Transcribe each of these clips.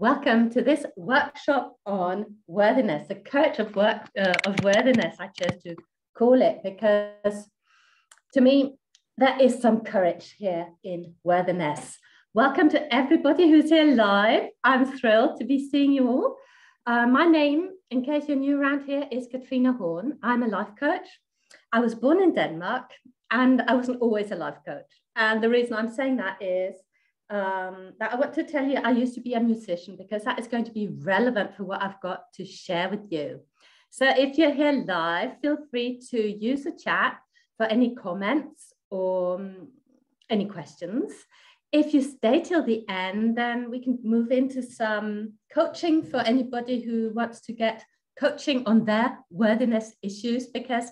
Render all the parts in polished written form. Welcome to this workshop on worthiness, the coach of worthiness, I chose to call it, because to me, there is some courage here in worthiness. Welcome to everybody who's here live. I'm thrilled to be seeing you all. My name, in case you're new around here, is Katrine Horn. I'm a life coach. I was born in Denmark and I wasn't always a life coach. And the reason I'm saying that is that I want to tell you I used to be a musician, because that is going to be relevant for what I've got to share with you. So if you're here live, feel free to use the chat for any comments or any questions. If you stay till the end, then we can move into some coaching for anybody who wants to get coaching on their worthiness issues, because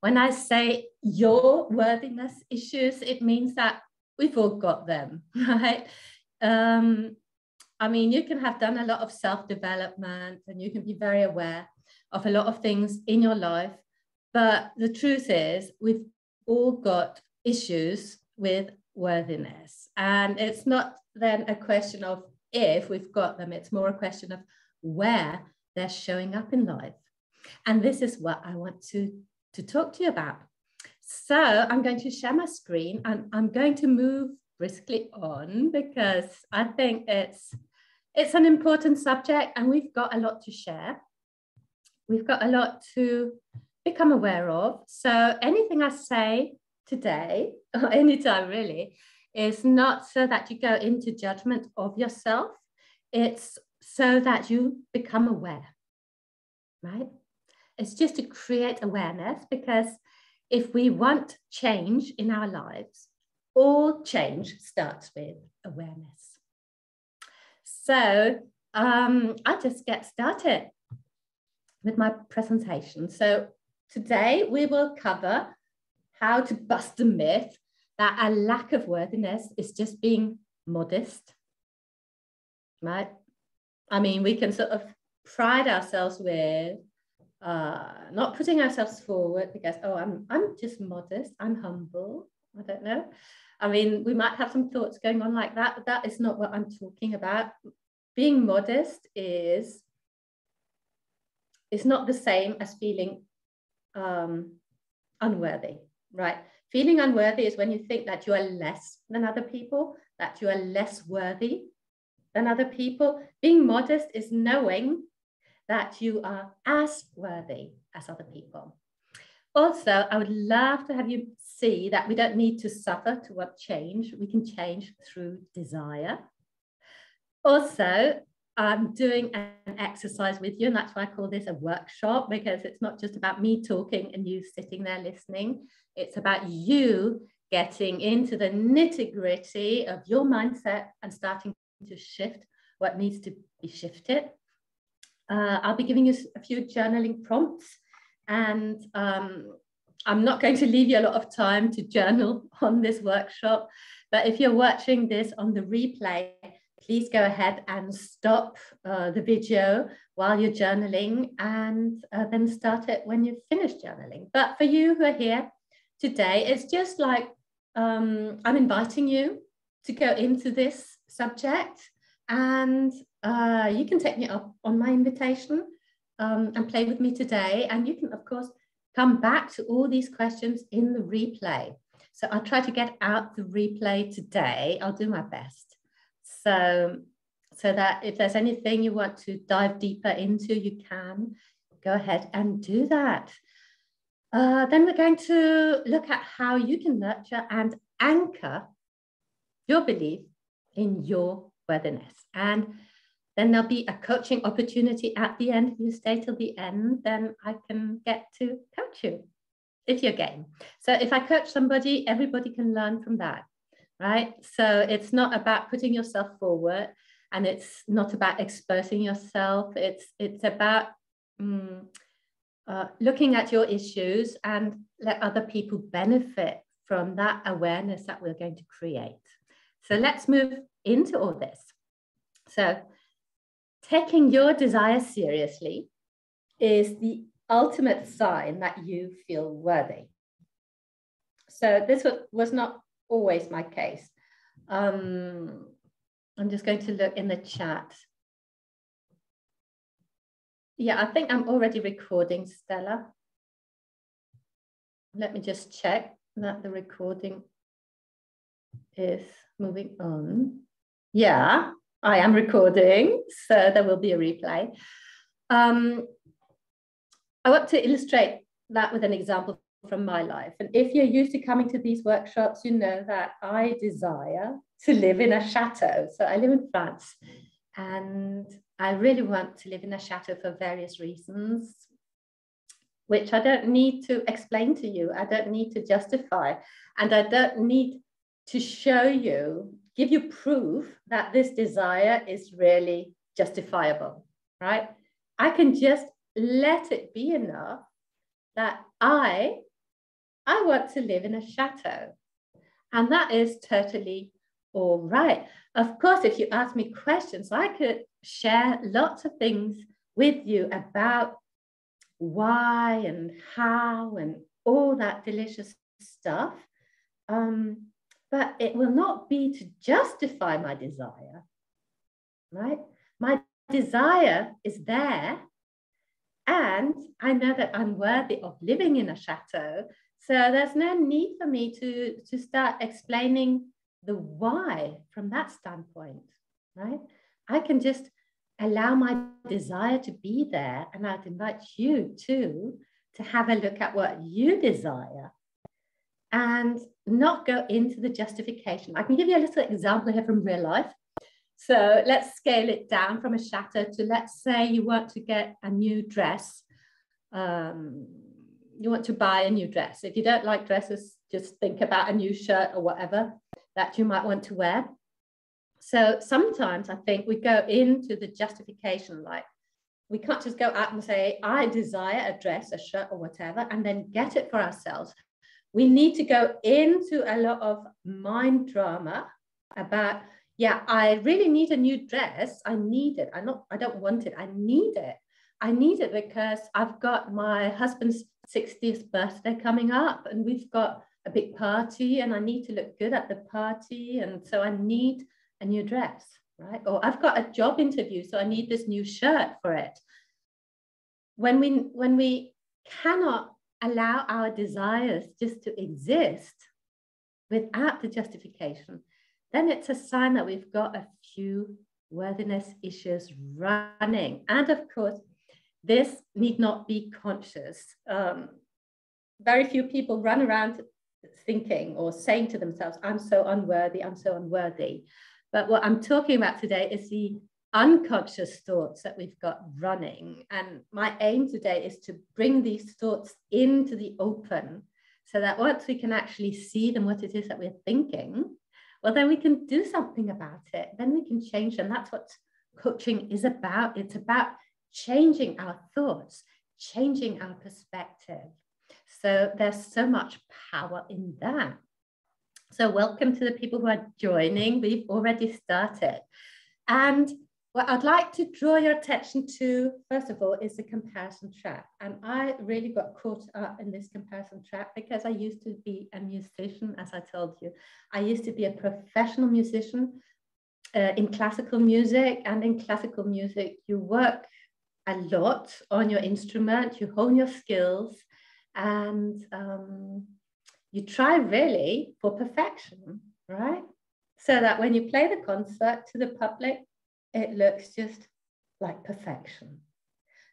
when I say your worthiness issues, it means that we've all got them, right? I mean, you can have done a lot of self-development and you can be very aware of a lot of things in your life, but the truth is we've all got issues with worthiness. And it's not then a question of if we've got them, it's more a question of where they're showing up in life. And this is what I want to talk to you about. So I'm going to share my screen and I'm going to move briskly on, because I think it's an important subject and we've got a lot to share. We've got a lot to become aware of. So anything I say today, or anytime really, is not so that you go into judgment of yourself. It's so that you become aware, right? It's just to create awareness, because if we want change in our lives, all change starts with awareness. So I'll just get started with my presentation. So today we will cover how to bust the myth that a lack of worthiness is just being modest, right? I mean, we can sort of pride ourselves with not putting ourselves forward, because, oh, I'm just modest, I'm humble, I don't know. I mean, we might have some thoughts going on like that, but that is not what I'm talking about. Being modest is not the same as feeling unworthy, right? Feeling unworthy is when you think that you are less than other people, that you are less worthy than other people. Being modest is knowing that you are as worthy as other people. Also, I would love to have you see that we don't need to suffer to want change. We can change through desire. Also, I'm doing an exercise with you, and that's why I call this a workshop, because it's not just about me talking and you sitting there listening. It's about you getting into the nitty-gritty of your mindset and starting to shift what needs to be shifted. I'll be giving you a few journaling prompts, and I'm not going to leave you a lot of time to journal on this workshop, but if you're watching this on the replay, please go ahead and stop the video while you're journaling, and then start it when you've finished journaling. But for you who are here today, it's just like I'm inviting you to go into this subject, and you can take me up on my invitation and play with me today. And you can, of course, come back to all these questions in the replay. So I'll try to get out the replay today. I'll do my best. So that if there's anything you want to dive deeper into, you can go ahead and do that. Then we're going to look at how you can nurture and anchor your belief in your worthiness. And then there'll be a coaching opportunity at the end. If you stay till the end, then I can get to coach you, if you're game. So if I coach somebody, everybody can learn from that, right? So it's not about putting yourself forward, and it's not about exposing yourself. It's about looking at your issues and let other people benefit from that awareness that we're going to create. So let's move into all this. So taking your desire seriously is the ultimate sign that you feel worthy. So this was not always my case. I'm just going to look in the chat Yeah, I think I'm already recording, Stella. Let me just check that the recording is moving on. Yeah, I am recording, so there will be a replay. I want to illustrate that with an example from my life. And if you're used to coming to these workshops, you know that I desire to live in a chateau. So I live in France and I really want to live in a chateau for various reasons, which I don't need to explain to you. I don't need to justify, and I don't need to show you, give you proof that this desire is really justifiable, right? I can just let it be enough that I want to live in a chateau, and that is totally all right. Of course, if you ask me questions, I could share lots of things with you about why and how and all that delicious stuff, but it will not be to justify my desire, right? My desire is there, and I know that I'm worthy of living in a chateau. So there's no need for me to start explaining the why from that standpoint, right? I can just allow my desire to be there, and I'd invite you too to have a look at what you desire and not go into the justification. I can give you a little example here from real life. So let's scale it down from a chateau to, let's say you want to get a new dress. You want to buy a new dress. If you don't like dresses, just think about a new shirt or whatever that you might want to wear. So sometimes I think we go into the justification, like we can't just go out and say, I desire a dress, a shirt or whatever, and then get it for ourselves. We need to go into a lot of mind drama about, yeah, I really need a new dress. I need it. I don't want it. I need it. I need it because I've got my husband's 60th birthday coming up and we've got a big party and I need to look good at the party. And so I need a new dress, right? Or I've got a job interview, so I need this new shirt for it. When we cannot allow our desires just to exist without the justification, then it's a sign that we've got a few worthiness issues running. And of course, this need not be conscious. Very few people run around thinking or saying to themselves, I'm so unworthy, I'm so unworthy. But what I'm talking about today is the unconscious thoughts that we've got running. And my aim today is to bring these thoughts into the open so that once we can actually see them, what it is that we're thinking, well, then we can do something about it. Then we can change them. That's what coaching is about. It's about changing our thoughts, changing our perspective. So there's so much power in that. So welcome to the people who are joining. We've already started. And what I'd like to draw your attention to, first of all, is the comparison trap. And I really got caught up in this comparison trap because I used to be a musician, as I told you. I used to be a professional musician in classical music. And in classical music, you work a lot on your instrument, you hone your skills, and you try really for perfection, right? So that when you play the concert to the public, it looks just like perfection.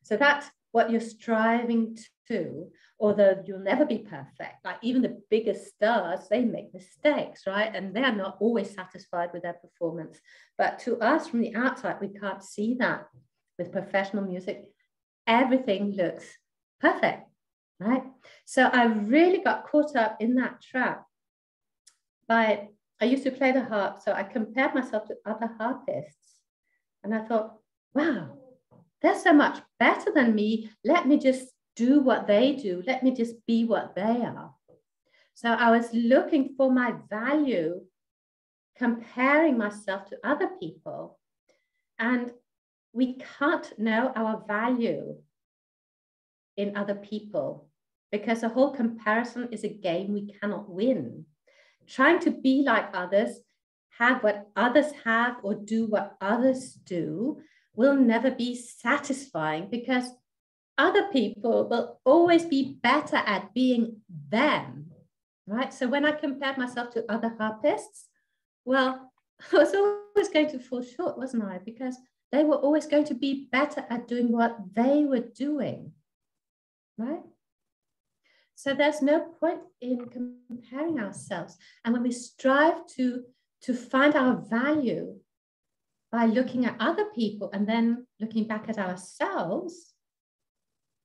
So that's what you're striving to, although you'll never be perfect. Like even the biggest stars, they make mistakes, right? And they're not always satisfied with their performance. But to us from the outside, we can't see that. With professional music, everything looks perfect, right? So I really got caught up in that trap. I used to play the harp, so I compared myself to other harpists. And I thought, wow, they're so much better than me. Let me just do what they do. Let me just be what they are. So I was looking for my value, comparing myself to other people. And we can't know our value in other people because the whole comparison is a game we cannot win. Trying to be like others, have what others have, or do what others do will never be satisfying because other people will always be better at being them, right? So when I compared myself to other harpists, well, I was always going to fall short, wasn't I? Because they were always going to be better at doing what they were doing, right? So there's no point in comparing ourselves. And when we strive to find our value by looking at other people and then looking back at ourselves,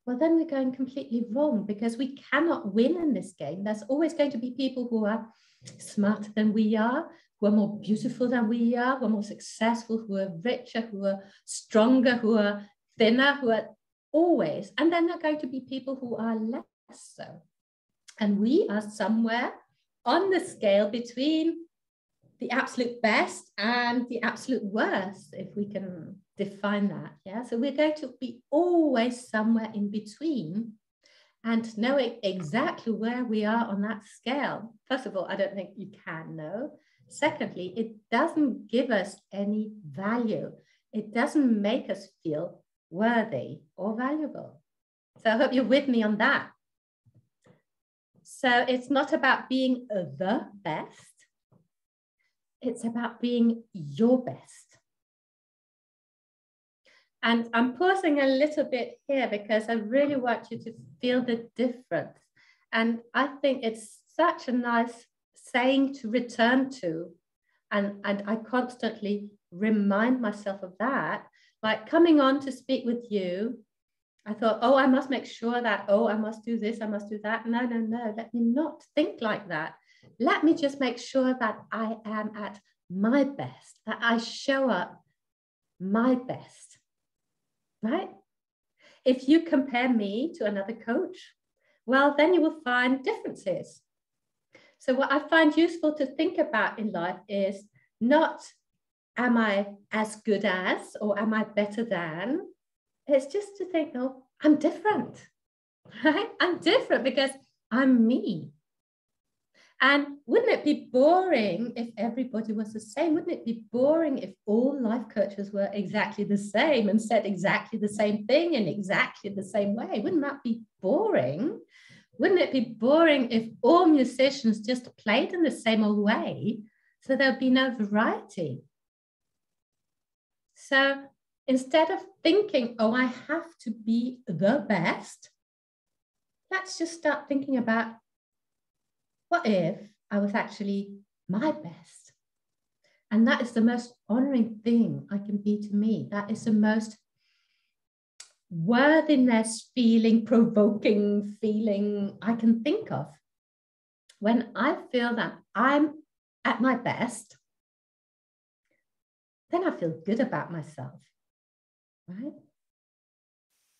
well, then we're going completely wrong because we cannot win in this game. There's always going to be people who are smarter than we are, who are more beautiful than we are, who are more successful, who are richer, who are stronger, who are thinner, who are always. And then there are going to be people who are less so. And we are somewhere on the scale between the absolute best and the absolute worst, if we can define that. Yeah, so we're going to be always somewhere in between, and knowing exactly where we are on that scale, first of all, I don't think you can know. Secondly, it doesn't give us any value. It doesn't make us feel worthy or valuable. So I hope you're with me on that. So it's not about being the best. It's about being your best. And I'm pausing a little bit here because I really want you to feel the difference. And I think it's such a nice saying to return to. And I constantly remind myself of that. Like coming on to speak with you, I thought, oh, I must make sure that, oh, I must do this, I must do that. No, no, no, let me not think like that. Let me just make sure that I am at my best, that I show up my best, right? If you compare me to another coach, well, then you will find differences. So what I find useful to think about in life is not, am I as good as, or am I better than? It's just to think, oh, I'm different, right? I'm different because I'm me. And wouldn't it be boring if everybody was the same? Wouldn't it be boring if all life coaches were exactly the same and said exactly the same thing in exactly the same way? Wouldn't that be boring? Wouldn't it be boring if all musicians just played in the same old way, so there'd be no variety? So instead of thinking, oh, I have to be the best, let's just start thinking about, what if I was actually my best? And that is the most honoring thing I can be to me. That is the most worthiness feeling, provoking feeling I can think of. When I feel that I'm at my best, then I feel good about myself, right?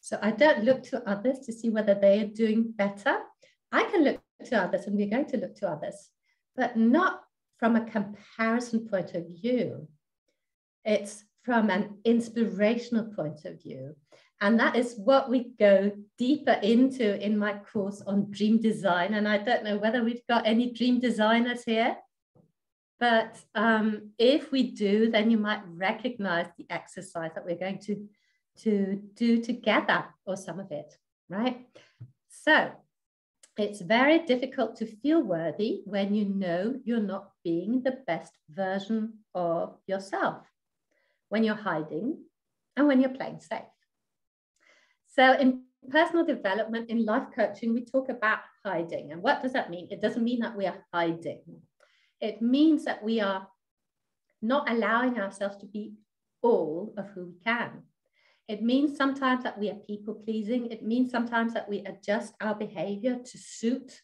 So I don't look to others to see whether they are doing better. I can look to others, and we're going to look to others, but not from a comparison point of view. It's from an inspirational point of view. And that is what we go deeper into in my course on dream design. And I don't know whether we've got any dream designers here, but if we do, then you might recognize the exercise that we're going to do together, or some of it, right? So it's very difficult to feel worthy when you know you're not being the best version of yourself, when you're hiding and when you're playing safe. So in personal development, in life coaching, we talk about hiding. And what does that mean? It doesn't mean that we are hiding. It means that we are not allowing ourselves to be all of who we can. It means sometimes that we are people pleasing. It means sometimes that we adjust our behavior to suit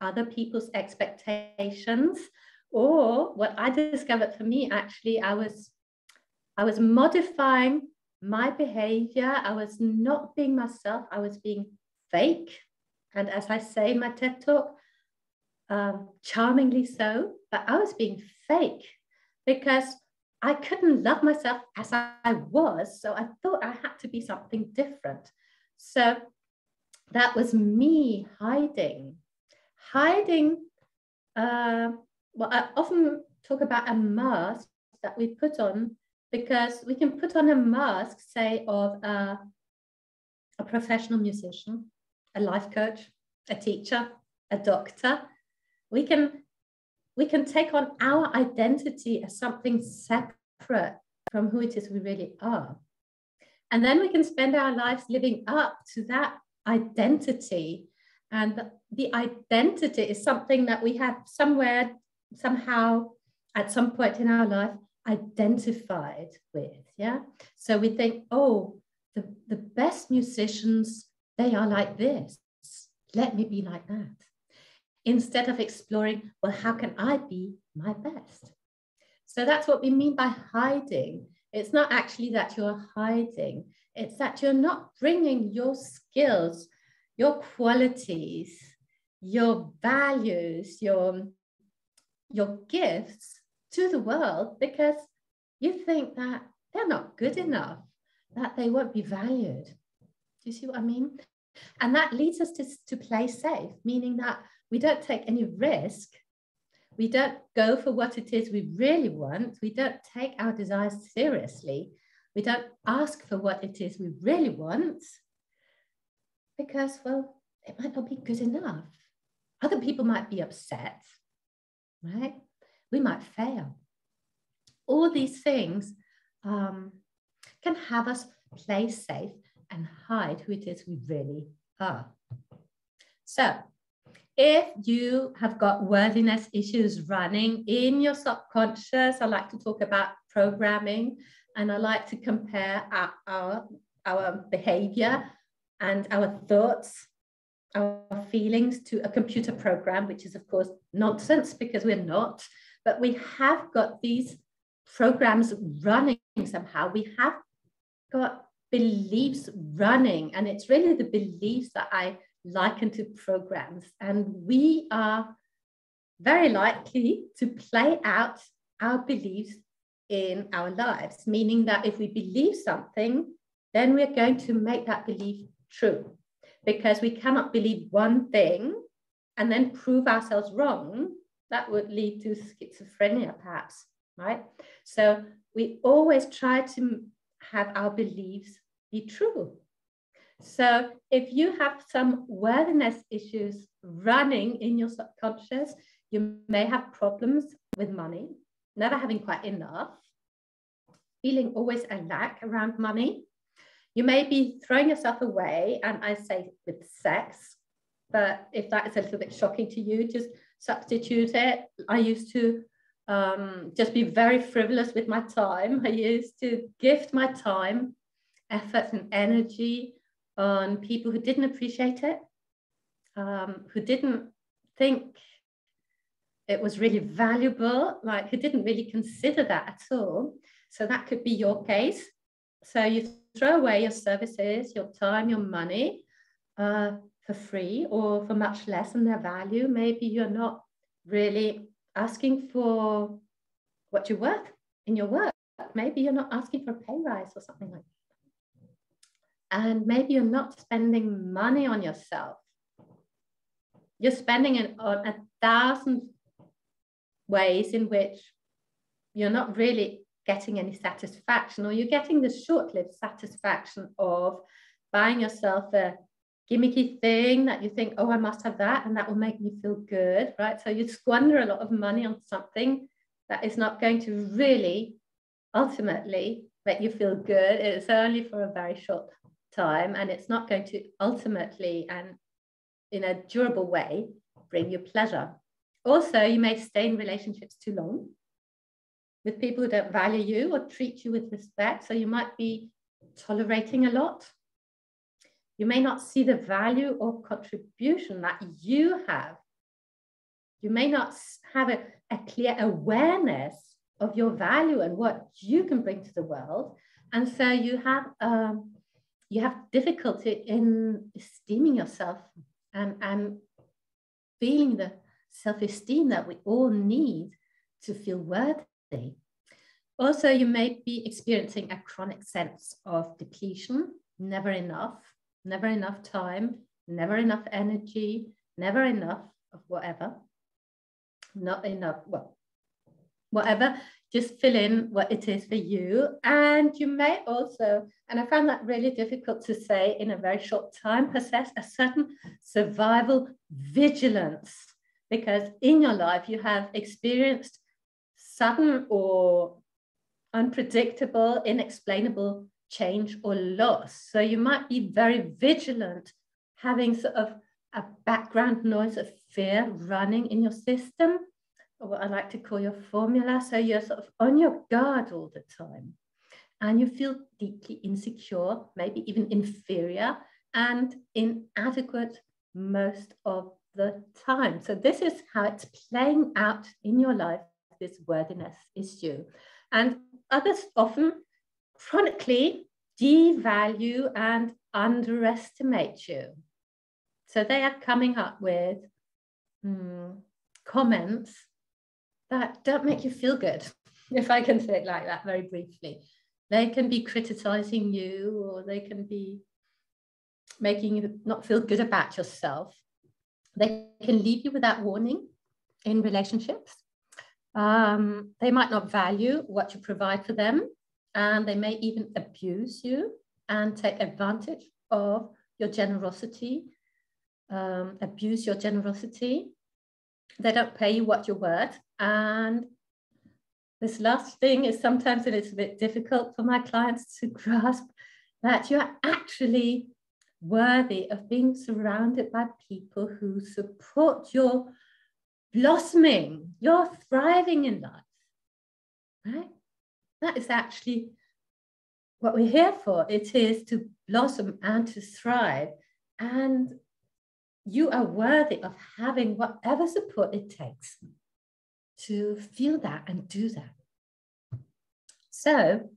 other people's expectations. Or what I discovered for me, actually, I was modifying my behavior. I was not being myself. I was being fake. And as I say in my TED Talk, charmingly so, but I was being fake because I couldn't love myself as I was, so I thought I had to be something different. So that was me hiding. Hiding, well, I often talk about a mask that we put on because we can put on a mask, say, of a professional musician, a life coach, a teacher, a doctor. We can take on our identity as something separate from who it is we really are. And then we can spend our lives living up to that identity. And the identity is something that we have somewhere, somehow, at some point in our life, identified with, yeah? So we think, oh, the best musicians, they are like this. Let me be like that. Instead of exploring, well, how can I be my best? So that's what we mean by hiding. It's not actually that you're hiding. It's that you're not bringing your skills, your qualities, your values, your gifts to the world because you think that they're not good enough, that they won't be valued. Do you see what I mean? And that leads us to play safe, meaning that we don't take any risk. We don't go for what it is we really want. We don't take our desires seriously. We don't ask for what it is we really want because, well, it might not be good enough. Other people might be upset, right? We might fail. All these things can have us play safe and hide who it is we really are. So if you have got worthiness issues running in your subconscious, I like to talk about programming, and I like to compare our behavior and our thoughts, our feelings to a computer program, which is of course nonsense because we're not, but we have got these programs running somehow. We have got beliefs running, and it's really the beliefs that I liken to programs, and we are very likely to play out our beliefs in our lives, meaning that if we believe something, then we're going to make that belief true, because we cannot believe one thing and then prove ourselves wrong. That would lead to schizophrenia perhaps, right? So we always try to have our beliefs be true. So if you have some worthiness issues running in your subconscious, you may have problems with money, never having quite enough, feeling always a lack around money. You may be throwing yourself away, and I say with sex, but if that is a little bit shocking to you, just substitute it. I used to just be very frivolous with my time. I used to gift my time, efforts and energy on people who didn't appreciate it, who didn't think it was really valuable, like who didn't really consider that at all. So that could be your case. So you throw away your services, your time, your money for free or for much less than their value. Maybe you're not really asking for what you're worth in your work. Maybe you're not asking for a pay rise or something like that. And maybe you're not spending money on yourself. You're spending it on 1,000 ways in which you're not really getting any satisfaction, or you're getting the short-lived satisfaction of buying yourself a gimmicky thing that you think, oh, I must have that, and that will make me feel good, right? So you squander a lot of money on something that is not going to really ultimately make you feel good. It's only for a very short time, and it's not going to ultimately and in a durable way bring you pleasure. Also, you may stay in relationships too long with people who don't value you or treat you with respect. So you might be tolerating a lot. You may not see the value or contribution that you have. You may not have a clear awareness of your value and what you can bring to the world. And so you have difficulty in esteeming yourself and feeling the self-esteem that we all need to feel worthy. Also, you may be experiencing a chronic sense of depletion, never enough time, never enough energy, never enough of whatever, not enough, well, whatever just fill in what it is for you. And you may also, and I found that really difficult to say in a very short time, possess a certain survival vigilance, because in your life you have experienced sudden or unpredictable, inexplainable change or loss. So you might be very vigilant, having sort of a background noise of fear running in your system, or what I like to call your formula. So you're sort of on your guard all the time, and you feel deeply insecure, maybe even inferior and inadequate most of the time. So this is how it's playing out in your life, this worthiness issue. And others often chronically devalue and underestimate you. So they are coming up with comments that don't make you feel good, if I can say it like that very briefly. They can be criticizing you, or they can be making you not feel good about yourself. They can leave you without warning in relationships. They might not value what you provide for them, and they may even abuse you and take advantage of your generosity, abuse your generosity. They don't pay you what you're worth. And this last thing is sometimes it's a bit difficult for my clients to grasp, that you're actually worthy of being surrounded by people who support your blossoming, your thriving in life, right? That is actually what we're here for. It is to blossom and to thrive. And you are worthy of having whatever support it takes to feel that and do that. So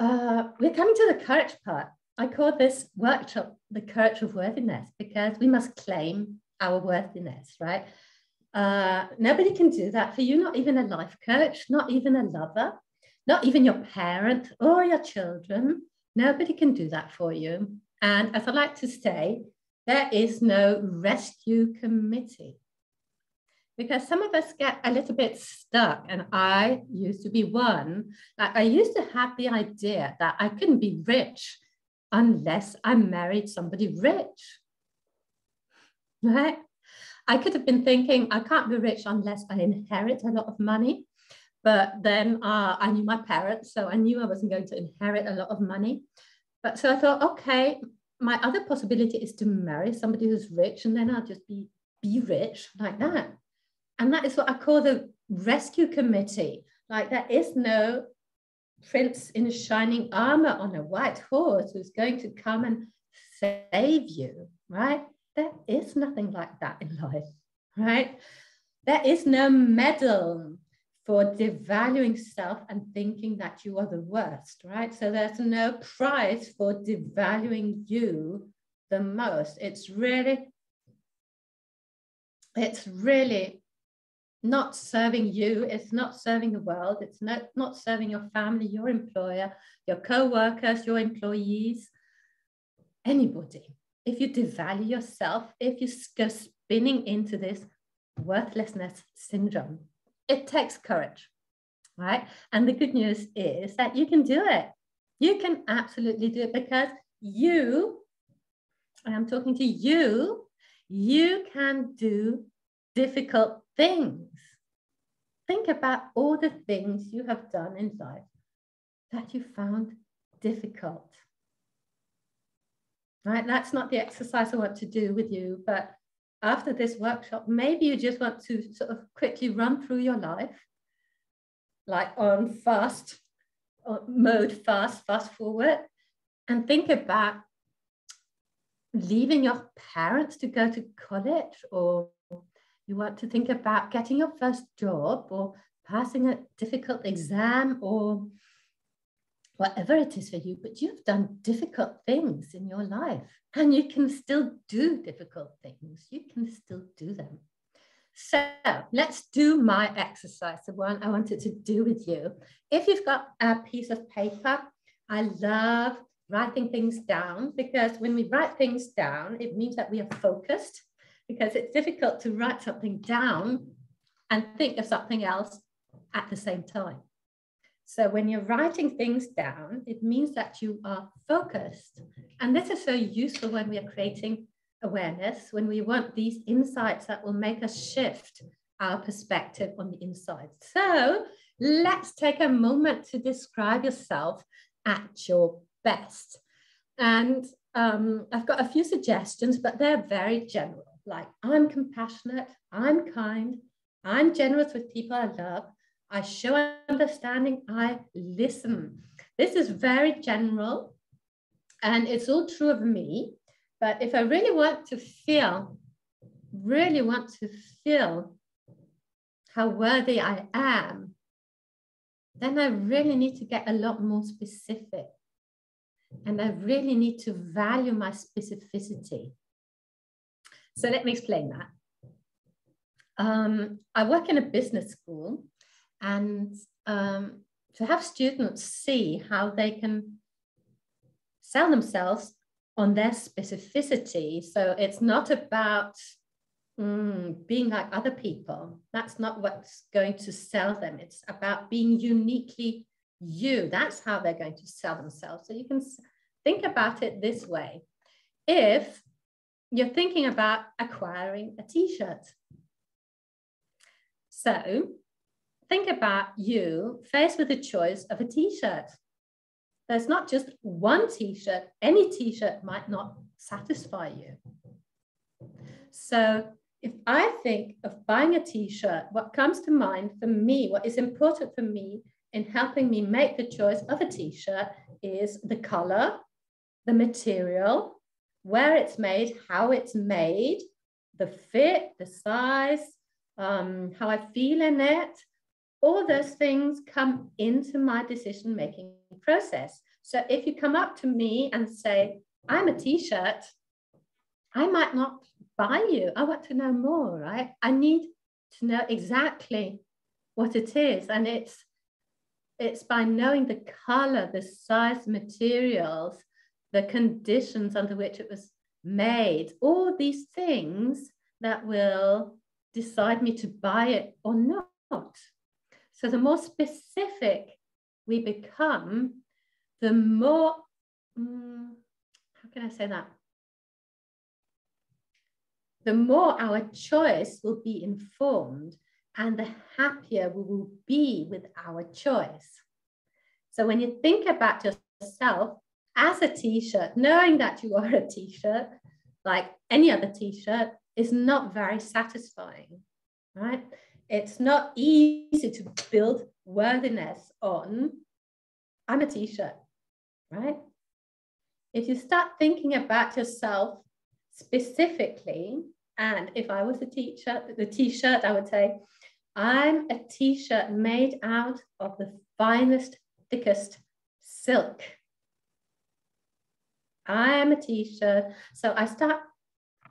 we're coming to the courage part. I call this workshop the courage of worthiness, because we must claim our worthiness, right? Nobody can do that for you, not even a life coach, not even a lover, not even your parent or your children. Nobody can do that for you. And as I like to say, there is no rescue committee, because some of us get a little bit stuck, and I used to be one. Like, I used to have the idea that I couldn't be rich unless I married somebody rich, right? I could have been thinking, I can't be rich unless I inherit a lot of money. But then I knew my parents, so I knew I wasn't going to inherit a lot of money. But so I thought, okay, my other possibility is to marry somebody who's rich, and then I'll just be rich like that. And that is what I call the rescue committee. Like, there is no prince in shining armor on a white horse who's going to come and save you, right? There is nothing like that in life, right? There is no medal for devaluing self and thinking that you are the worst, right? So there's no prize for devaluing you the most. It's really not serving you. It's not serving the world. It's not serving your family, your employer, your co-workers, your employees, anybody. If you devalue yourself, if you go spinning into this worthlessness syndrome, it takes courage, right? And the good news is that you can do it. You can absolutely do it, because you, and I'm talking to you, you can do difficult things. Think about all the things you have done in life that you found difficult. Right, that's not the exercise I want to do with you, but after this workshop, maybe you just want to sort of quickly run through your life, like on fast mode, fast forward, and think about leaving your parents to go to college, or you want to think about getting your first job, or passing a difficult exam, or whatever it is for you. But you've done difficult things in your life, and you can still do difficult things. You can still do them. So let's do my exercise, the one I wanted to do with you. If you've got a piece of paper, I love writing things down, because when we write things down, it means that we are focused, because it's difficult to write something down and think of something else at the same time. So when you're writing things down, it means that you are focused. And this is so useful when we are creating awareness, when we want these insights that will make us shift our perspective on the inside. So let's take a moment to describe yourself at your best. And I've got a few suggestions, but they're very general. Like, I'm compassionate, I'm kind, I'm generous with people I love, I show understanding, I listen. This is very general, and it's all true of me. But if I really want to feel how worthy I am, then I really need to get a lot more specific. And I really need to value my specificity. So let me explain that. I work in a business school, and to have students see how they can sell themselves on their specificity. So it's not about being like other people. That's not what's going to sell them. It's about being uniquely you. That's how they're going to sell themselves. So you can think about it this way. If you're thinking about acquiring a t-shirt, so think about you faced with the choice of a t-shirt. There's not just one t-shirt. Any t-shirt might not satisfy you. So if I think of buying a t-shirt, what comes to mind for me, what is important for me in helping me make the choice of a t-shirt is the color, the material, where it's made, how it's made, the fit, the size, how I feel in it. All those things come into my decision-making process. So if you come up to me and say, I'm a t-shirt, I might not buy you. I want to know more, right? I need to know exactly what it is. And it's by knowing the color, the size, materials, the conditions under which it was made, all these things that will decide me to buy it or not. So the more specific we become, the more, how can I say that? The more our choice will be informed, and the happier we will be with our choice. So when you think about yourself as a t-shirt, knowing that you are a t-shirt, like any other t-shirt, is not very satisfying, right? It's not easy to build worthiness on, I'm a t-shirt, right? If you start thinking about yourself specifically, and if I was a teacher, the t-shirt, I would say, I'm a t-shirt made out of the finest, thickest silk. I am a t-shirt. So I start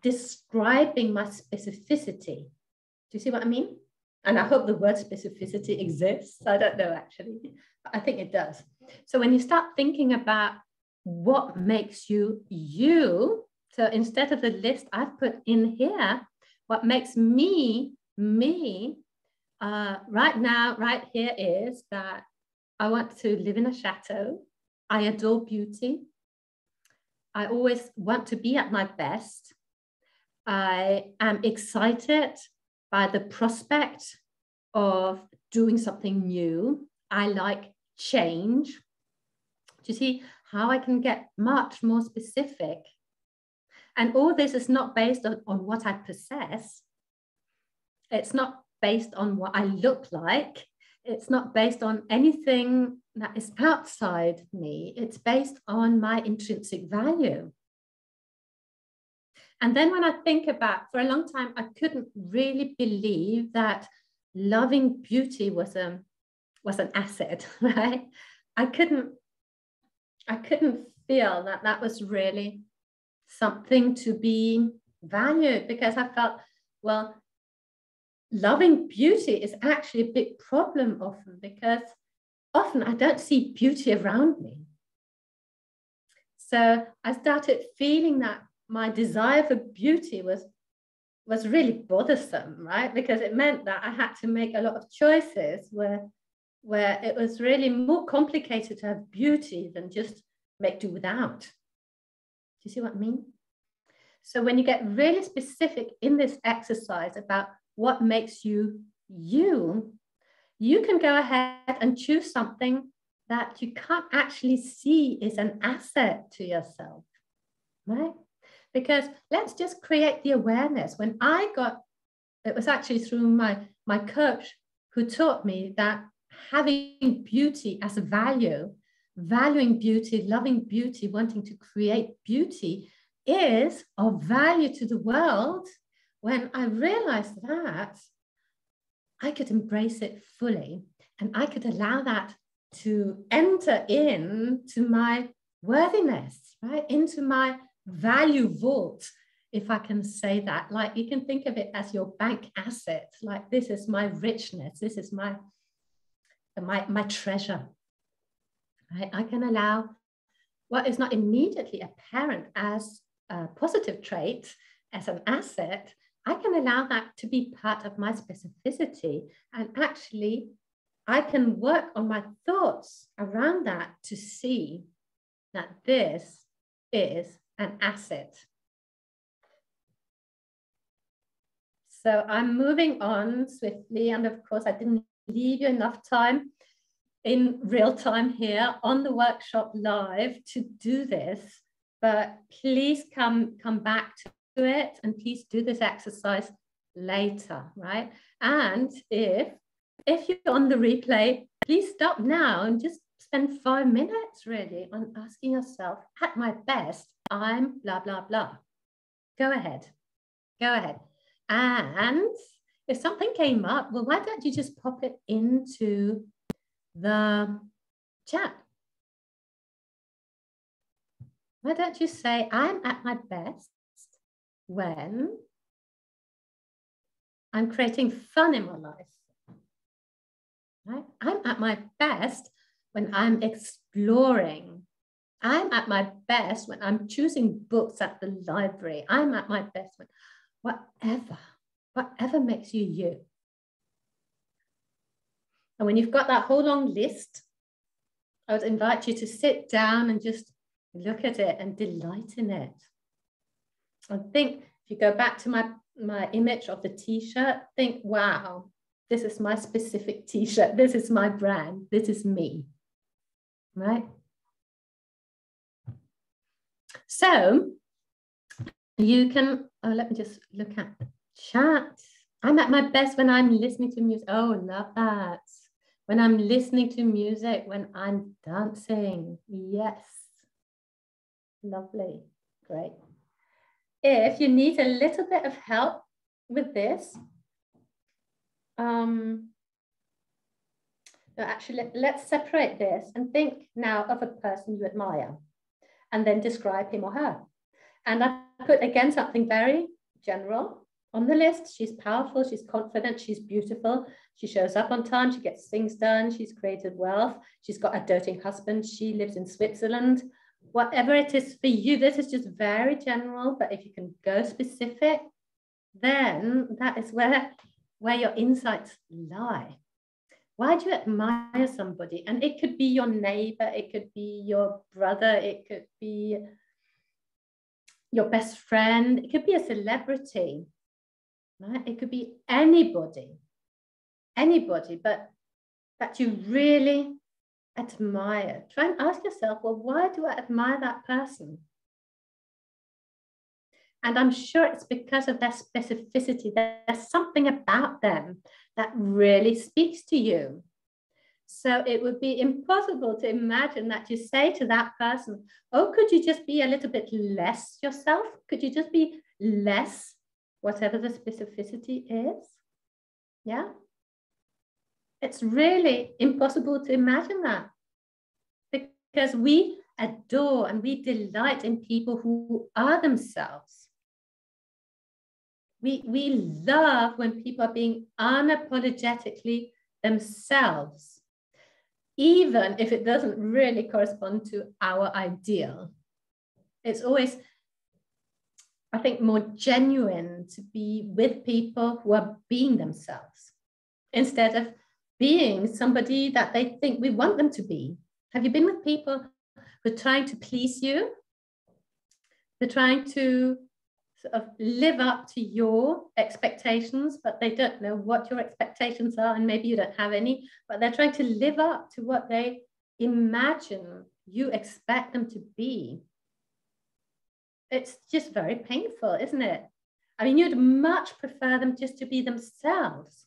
describing my specificity. Do you see what I mean? And I hope the word specificity exists. I don't know, actually. I think it does. So when you start thinking about what makes you you, so instead of the list I've put in here, what makes me me right now, right here, is that I want to live in a chateau. I adore beauty. I always want to be at my best. I am excited by the prospect of doing something new. I like change. Do you see how I can get much more specific? And all this is not based on what I possess. It's not based on what I look like. It's not based on anything that is outside me. It's based on my intrinsic value. And then when I think about, for a long time, I couldn't really believe that loving beauty was an asset, right? I couldn't feel that that was really something to be valued, because I felt, well, loving beauty is actually a big problem often, because often I don't see beauty around me. So I started feeling that my desire for beauty was was really bothersome, right? Because it meant that I had to make a lot of choices where it was really more complicated to have beauty than just make do without. Do you see what I mean? So when you get really specific in this exercise about what makes you you, you can go ahead and choose something that you can't actually see is an asset to yourself, right? Because let's just create the awareness. When I got, it was actually through my coach who taught me that having beauty as a value, valuing beauty, loving beauty, wanting to create beauty is of value to the world. When I realized that, I could embrace it fully and I could allow that to enter into my worthiness, right? Into my value vault, if I can say that. Like, you can think of it as your bank asset. Like, this is my richness. This is my treasure. Right? I can allow what is not immediately apparent as a positive trait, as an asset. I can allow that to be part of my specificity, and actually I can work on my thoughts around that to see that this is an asset. So I'm moving on swiftly, and of course I didn't leave you enough time in real time here on the workshop live to do this, but please come back to it and please do this exercise later, right? And if you're on the replay, please stop now and just spend 5 minutes really on asking yourself, at my best, I'm blah, blah, blah. Go ahead. And if something came up, well, why don't you just pop it into the chat? Why don't you say, I'm at my best when I'm creating fun in my life. Right? I'm at my best when I'm exploring. I'm at my best when I'm choosing books at the library. I'm at my best when whatever makes you you. And when you've got that whole long list, I would invite you to sit down and just look at it and delight in it. I think if you go back to my image of the t-shirt, think, wow, this is my specific t-shirt. This is my brand. This is me, right? So you can, oh, let me just look at the chat. I'm at my best when I'm listening to music. Oh, love that. When I'm listening to music, when I'm dancing. Yes. Lovely. Great. If you need a little bit of help with this, let's separate this and think now of a person you admire and then describe him or her. And I put again something very general on the list. She's powerful, she's confident, she's beautiful, she shows up on time, she gets things done, she's created wealth, she's got a doting husband, she lives in Switzerland. Whatever it is for you, this is just very general, but if you can go specific, then that is where your insights lie. Why do you admire somebody? And it could be your neighbor, it could be your brother, it could be your best friend, it could be a celebrity, right? It could be anybody, but that you really admire. Try and ask yourself, well, why do I admire that person? And I'm sure it's because of their specificity. There's something about them that really speaks to you. So it would be impossible to imagine that you say to that person, oh, could you just be a little bit less yourself? Could you just be less, whatever the specificity is? Yeah. It's really impossible to imagine that, because we adore and we delight in people who are themselves. We love when people are being unapologetically themselves, even if it doesn't really correspond to our ideal. It's always I think, more genuine to be with people who are being themselves instead of being somebody that they think we want them to be. Have you been with people who are trying to please you? They're trying to sort of live up to your expectations, but they don't know what your expectations are, and maybe you don't have any, but they're trying to live up to what they imagine you expect them to be. It's just very painful, isn't it? I mean, you'd much prefer them just to be themselves.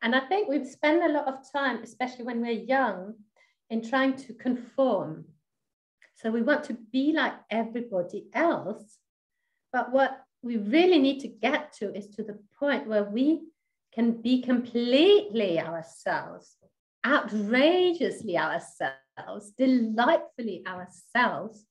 And I think we spend a lot of time, especially when we're young, in trying to conform. So we want to be like everybody else, but what we really need to get to is to the point where we can be completely ourselves, outrageously ourselves, delightfully ourselves,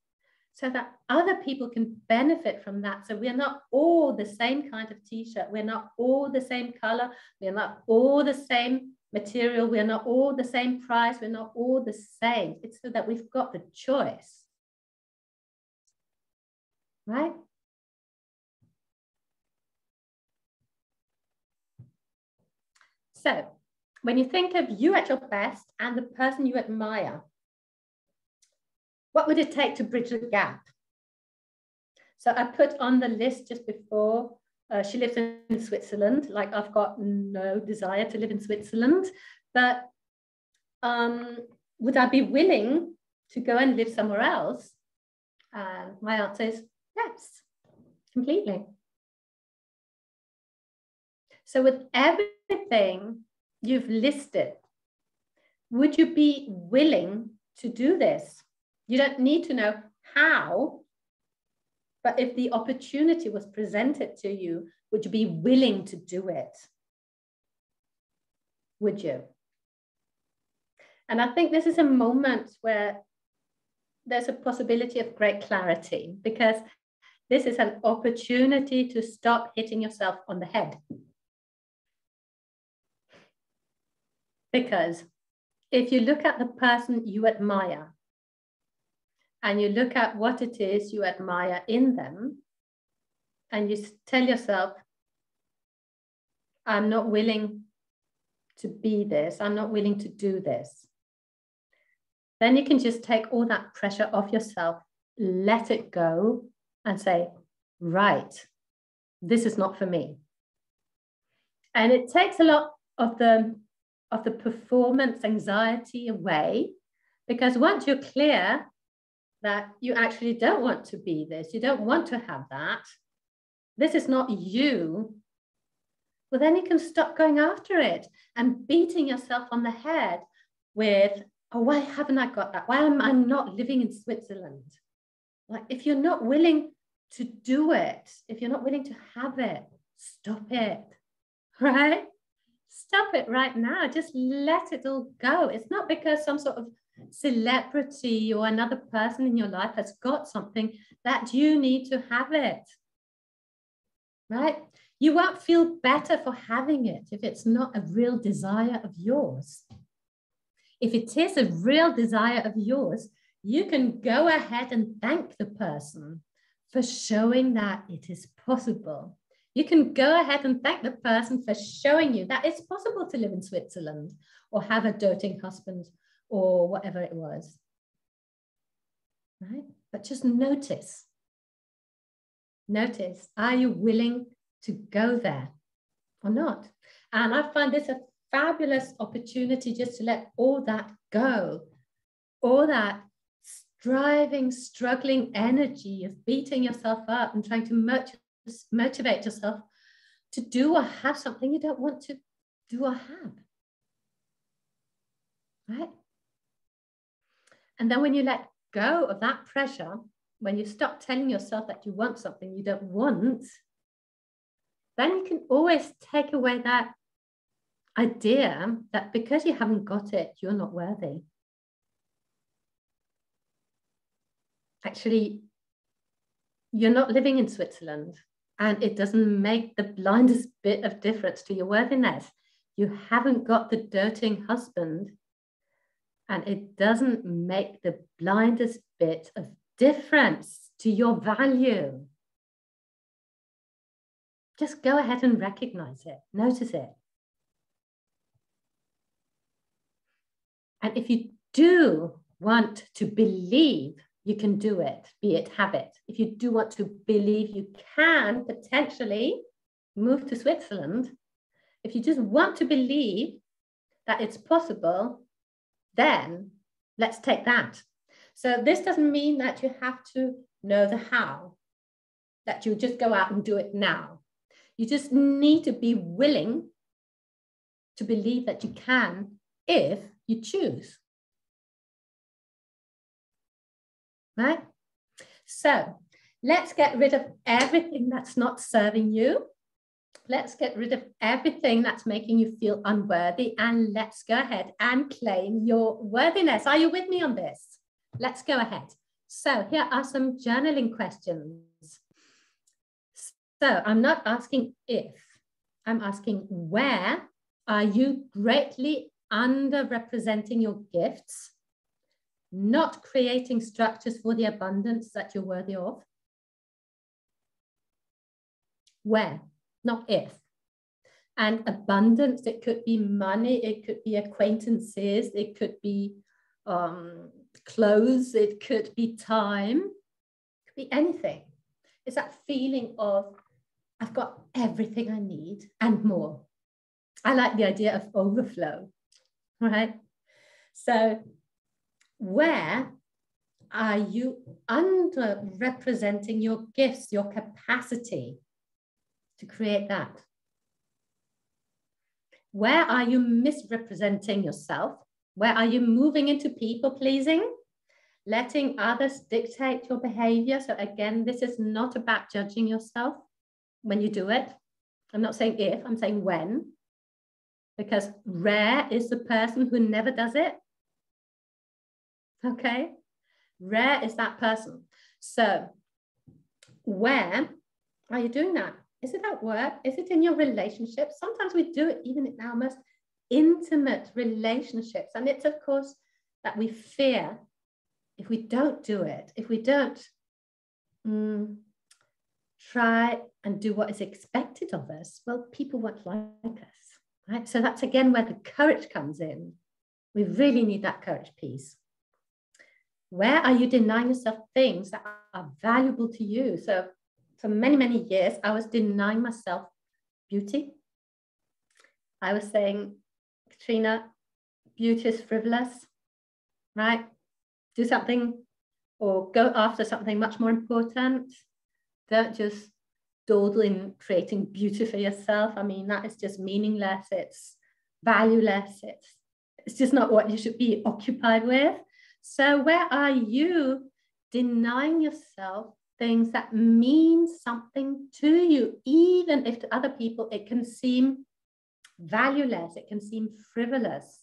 so that other people can benefit from that. So we're not all the same kind of t-shirt, we're not all the same color, we're not all the same material, we're not all the same price, we're not all the same. It's so that we've got the choice, right? So when you think of you at your best and the person you admire, what would it take to bridge the gap? So I put on the list just before, she lives in Switzerland. Like, I've got no desire to live in Switzerland, but would I be willing to go and live somewhere else? My answer is yes, completely. So with everything you've listed, would you be willing to do this? You don't need to know how, but if the opportunity was presented to you, would you be willing to do it? Would you? And I think this is a moment where there's a possibility of great clarity, because this is an opportunity to stop hitting yourself on the head. Because if you look at the person you admire, and you look at what it is you admire in them, and you tell yourself, I'm not willing to be this, I'm not willing to do this, then you can just take all that pressure off yourself, let it go, and say, right, this is not for me. And it takes a lot of the performance anxiety away, because once you're clear that you actually don't want to be this, you don't want to have that, this is not you, well, then you can stop going after it and beating yourself on the head with, oh, why haven't I got that? Why am I not living in Switzerland? Like, if you're not willing to do it, if you're not willing to have it, stop it, right? Stop it right now. Just let it all go. It's not because some sort of celebrity or another person in your life has got something that you need to have it, right? You won't feel better for having it if it's not a real desire of yours. If it is a real desire of yours, you can go ahead and thank the person for showing that it is possible. You can go ahead and thank the person for showing you that it's possible to live in Switzerland or have a doting husband or whatever it was, right? But just notice. Notice, are you willing to go there or not? And I find this a fabulous opportunity just to let all that go, all that striving, struggling energy of beating yourself up and trying to motivate yourself to do or have something you don't want to do or have, right? And then when you let go of that pressure, when you stop telling yourself that you want something you don't want, then you can always take away that idea that because you haven't got it, you're not worthy. Actually, you're not living in Switzerland, and it doesn't make the blindest bit of difference to your worthiness. You haven't got the doting husband, and it doesn't make the blindest bit of difference to your value. Just go ahead and recognize it, notice it. And if you do want to believe, you can do it, be it habit. If you do want to believe, you can potentially move to Switzerland. If you just want to believe that it's possible, then let's take that. So this doesn't mean that you have to know the how, that you just go out and do it now. You just need to be willing to believe that you can if you choose. Right? So let's get rid of everything that's not serving you. Let's get rid of everything that's making you feel unworthy, and let's go ahead and claim your worthiness. Are you with me on this? Let's go ahead. So here are some journaling questions. So I'm not asking if, I'm asking where are you greatly underrepresenting your gifts, not creating structures for the abundance that you're worthy of? Where, not if. And abundance, it could be money, it could be acquaintances, it could be clothes, it could be time, it could be anything. It's that feeling of, I've got everything I need and more. I like the idea of overflow, right? So where are you underrepresenting your gifts, your capacity to create that? Where are you misrepresenting yourself? Where are you moving into people pleasing? Letting others dictate your behavior. So again, this is not about judging yourself when you do it. I'm not saying if, I'm saying when. Because rare is the person who never does it. Okay? Rare is that person. So where are you doing that? Is it at work? Is it in your relationship? Sometimes we do it even in our most intimate relationships. And it's, of course, that we fear if we don't do it, if we don't try and do what is expected of us, well, people won't like us. Right? So that's again where the courage comes in. We really need that courage piece. Where are you denying yourself things that are valuable to you? So for many, many years, I was denying myself beauty. I was saying, Katrine, beauty is frivolous, right? Do something or go after something much more important. Don't just dawdle in creating beauty for yourself. I mean, that is just meaningless. It's valueless. It's just not what you should be occupied with. So where are you denying yourself things that mean something to you, even if to other people it can seem valueless, it can seem frivolous?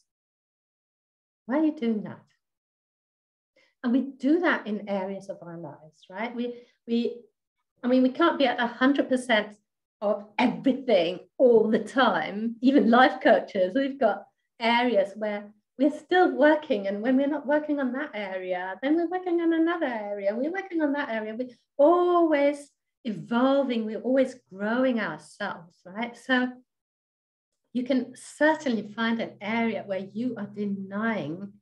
Why are you doing that? And we do that in areas of our lives, right? I mean, we can't be at 100% of everything all the time. Even life coaches, we've got areas where we're still working. And when we're not working on that area, then we're working on another area. We're working on that area. We're always evolving. We're always growing ourselves, right? So you can certainly find an area where you are denying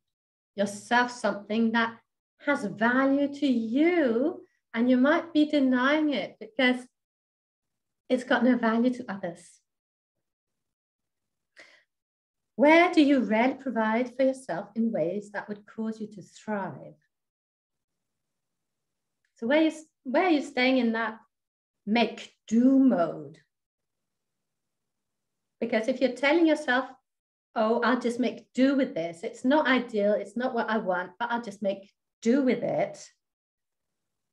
yourself something that has value to you, and you might be denying it because it's got no value to others. Where do you rarely provide for yourself in ways that would cause you to thrive? So where are you staying in that make-do mode? Because if you're telling yourself, oh, I'll just make do with this, it's not ideal, it's not what I want, but I'll just make do with it,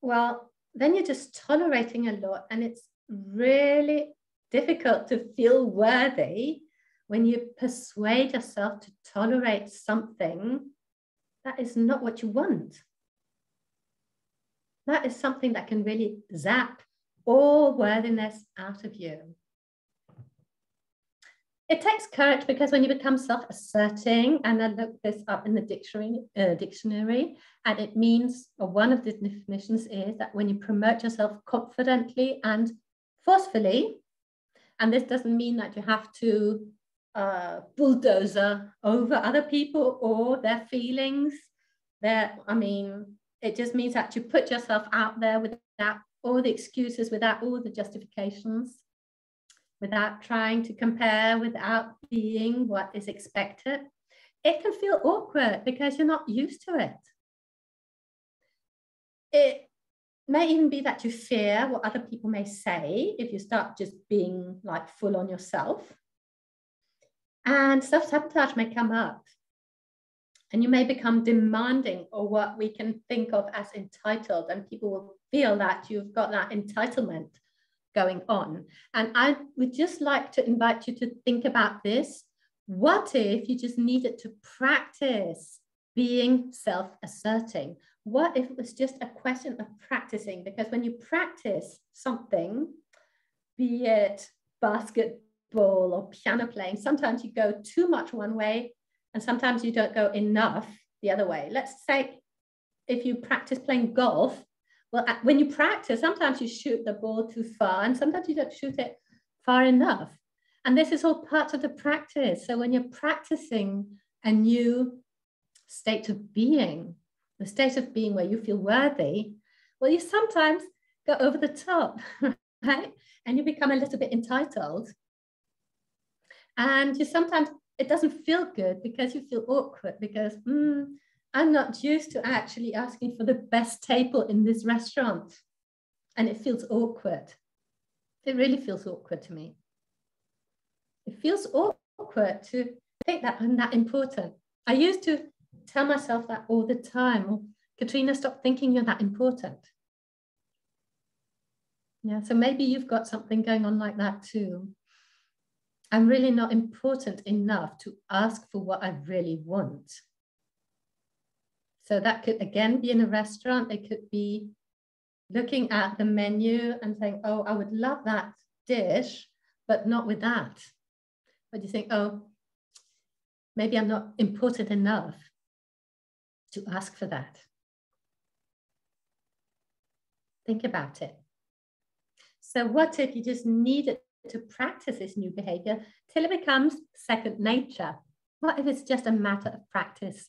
well, then you're just tolerating a lot, and it's really difficult to feel worthy when you persuade yourself to tolerate something that is not what you want. That is something that can really zap all worthiness out of you. It takes courage, because when you become self-asserting, and I looked this up in the dictionary, and it means, or one of the definitions is that when you promote yourself confidently and forcefully, and this doesn't mean that you have to bulldozer over other people or their feelings. It just means that you put yourself out there without all the excuses, without all the justifications, without trying to compare, without being what is expected. It can feel awkward because you're not used to it. It may even be that you fear what other people may say if you start just being like full on yourself. And self-sabotage may come up. And you may become demanding, or what we can think of as entitled, and people will feel that you've got that entitlement going on. And I would just like to invite you to think about this. What if you just needed to practice being self-asserting? What if it was just a question of practicing? Because when you practice something, be it basketball or piano playing, sometimes you go too much one way, and sometimes you don't go enough the other way. Let's say if you practice playing golf, well, when you practice, sometimes you shoot the ball too far, and sometimes you don't shoot it far enough. And this is all part of the practice. So when you're practicing a new state of being, the state of being where you feel worthy, well, you sometimes go over the top, right? And you become a little bit entitled. And you sometimes, it doesn't feel good because you feel awkward, because I'm not used to actually asking for the best table in this restaurant. And it feels awkward. It really feels awkward to me. It feels awkward to think that I'm that important. I used to tell myself that all the time. Well, Katrine, stop thinking you're that important. Yeah, so maybe you've got something going on like that too. I'm really not important enough to ask for what I really want. So that could again be in a restaurant. It could be looking at the menu and saying, oh, I would love that dish, but not with that. But you think, oh, maybe I'm not important enough to ask for that. Think about it. So what if you just needed to practice this new behavior till it becomes second nature? What if it's just a matter of practice?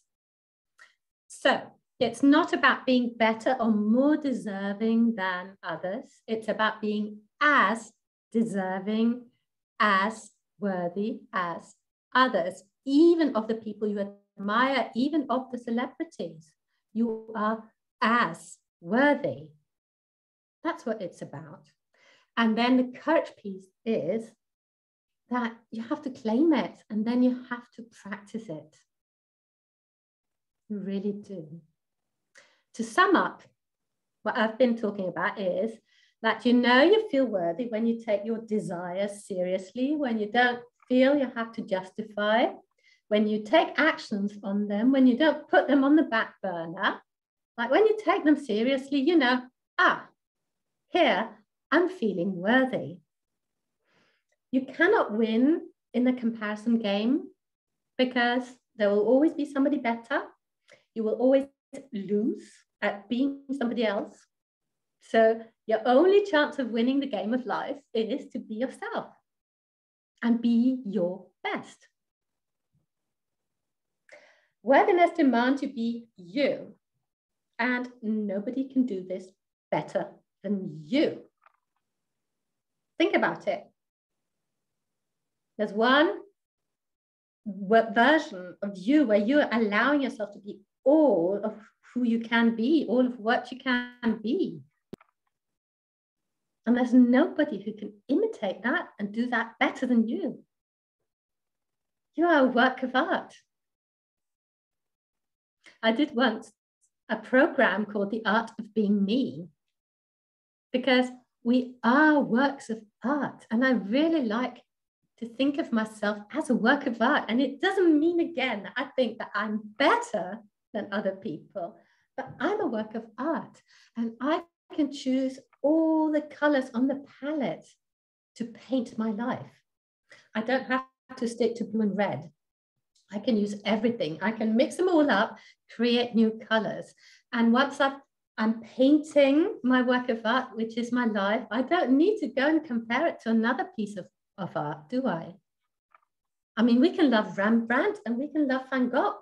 So it's not about being better or more deserving than others. It's about being as deserving, as worthy as others, even of the people you admire, even of the celebrities. You are as worthy. That's what it's about. And then the courage piece is that you have to claim it, and then you have to practice it. You really do. To sum up, what I've been talking about is that you know you feel worthy when you take your desires seriously, when you don't feel you have to justify, when you take actions on them, when you don't put them on the back burner, like when you take them seriously, you know, here, I'm feeling worthy. You cannot win in the comparison game because there will always be somebody better. You will always lose at being somebody else. So your only chance of winning the game of life is to be yourself and be your best. Worthiness demands you be you, and nobody can do this better than you. Think about it. There's one version of you where you're allowing yourself to be all of who you can be, all of what you can be. And there's nobody who can imitate that and do that better than you. You are a work of art. I did once a program called The Art of Being Me, because we are works of art, and I really like to think of myself as a work of art. And it doesn't mean, again, that I think that I'm better than other people, but I'm a work of art, and I can choose all the colors on the palette to paint my life. I don't have to stick to blue and red. I can use everything. I can mix them all up, create new colors. And once I'm painting my work of art, which is my life, I don't need to go and compare it to another piece of art, do I? I mean, we can love Rembrandt and we can love Van Gogh.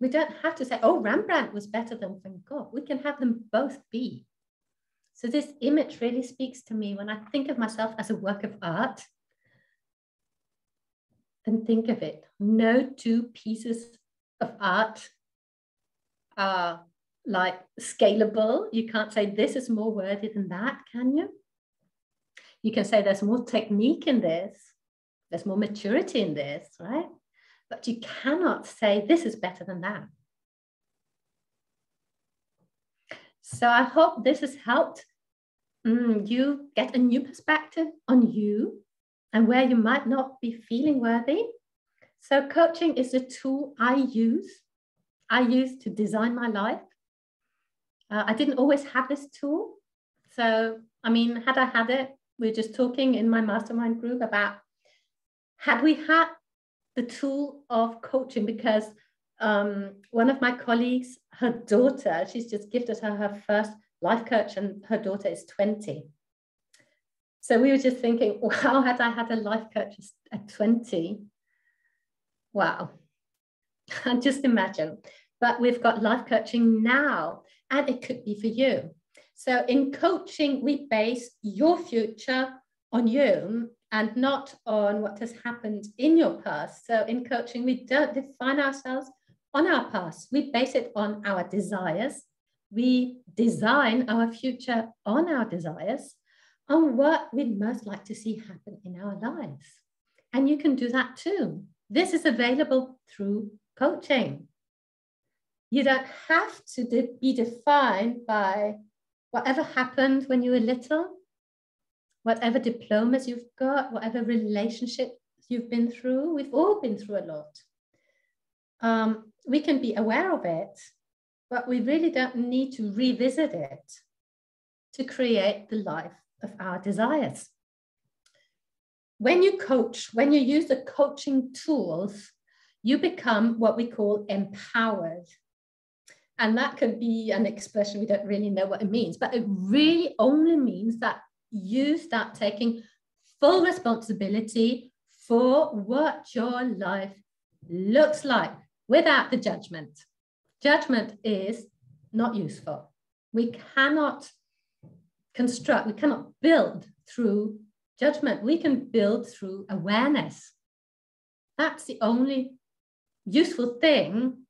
We don't have to say, oh, Rembrandt was better than Van Gogh. We can have them both be. So this image really speaks to me when I think of myself as a work of art. And think of it, no two pieces of art are like scalable. You can't say this is more worthy than that, can you? You can say there's more technique in this, there's more maturity in this, right? But you cannot say this is better than that. So I hope this has helped you get a new perspective on you and where you might not be feeling worthy. So coaching is a tool I use to design my life. I didn't always have this tool. So, I mean, had I had it, we're just talking in my mastermind group about, had we had the tool of coaching, because one of my colleagues, her daughter, she's just gifted her first life coach, and her daughter is 20. So we were just thinking, wow, had I had a life coach at 20, wow, and just imagine. But we've got life coaching now, and it could be for you. So in coaching, we base your future on you and not on what has happened in your past. So in coaching, we don't define ourselves on our past. We base it on our desires. We design our future on our desires, on what we'd most like to see happen in our lives. And you can do that too. This is available through coaching. You don't have to be defined by whatever happened when you were little, whatever diplomas you've got, whatever relationships you've been through. We've all been through a lot. We can be aware of it, but we really don't need to revisit it to create the life of our desires. When you coach, when you use the coaching tools, you become what we call empowered. And that could be an expression, we don't really know what it means, but it really only means that you start taking full responsibility for what your life looks like without the judgment. Judgment is not useful. We cannot construct, we cannot build through judgment. We can build through awareness. That's the only useful thing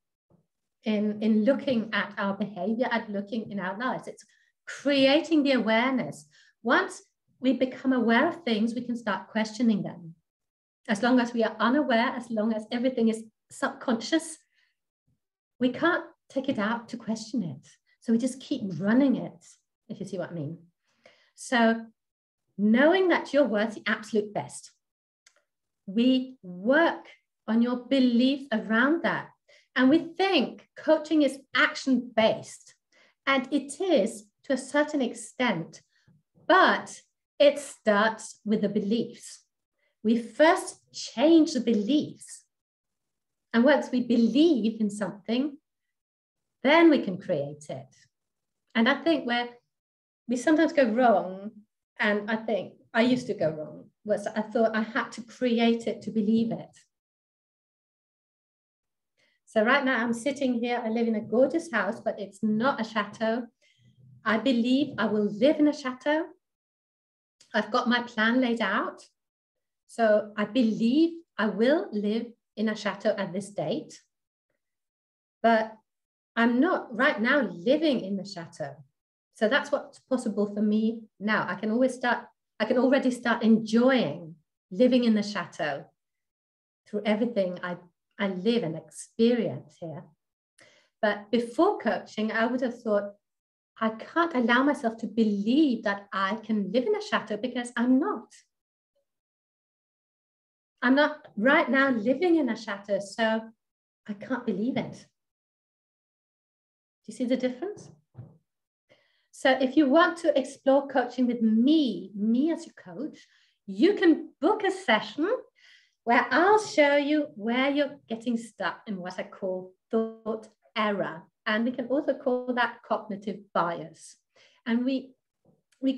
in looking at our behavior, at looking in our lives. It's creating the awareness. Once we become aware of things, we can start questioning them. As long as we are unaware, as long as everything is subconscious, we can't take it out to question it. So we just keep running it, if you see what I mean. So knowing that you're worth the absolute best, we work on your beliefs around that. And we think coaching is action-based, and it is to a certain extent, but it starts with the beliefs. We first change the beliefs. And once we believe in something, then we can create it. And I think where we sometimes go wrong, and I think I used to go wrong, was I thought I had to create it to believe it. So right now I'm sitting here, I live in a gorgeous house, but it's not a chateau. I believe I will live in a chateau. I've got my plan laid out. So I believe I will live in a chateau at this date, but I'm not right now living in the chateau. So that's what's possible for me now. I can already start enjoying living in the chateau through everything I live and experience here. But before coaching, I would have thought, I can't allow myself to believe that I can live in a chateau because I'm not. I'm not right now living in a chateau, so I can't believe it. Do you see the difference? So if you want to explore coaching with me as your coach, you can book a session where I'll show you where you're getting stuck in what I call thought error. And we can also call that cognitive bias. And we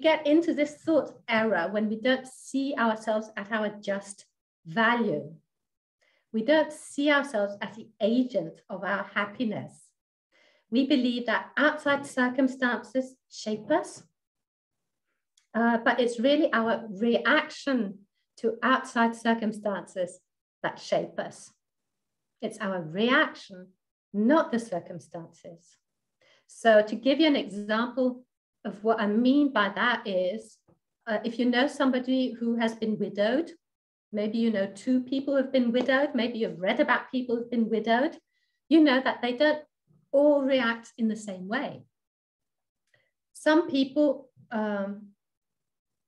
get into this thought error when we don't see ourselves at our just value. We don't see ourselves as the agent of our happiness. We believe that outside circumstances shape us, but it's really our reaction to outside circumstances that shape us. It's our reaction, not the circumstances. So to give you an example of what I mean by that is, if you know somebody who has been widowed, maybe you know two people who have been widowed, maybe you've read about people who've been widowed, you know that they don't all react in the same way. Some people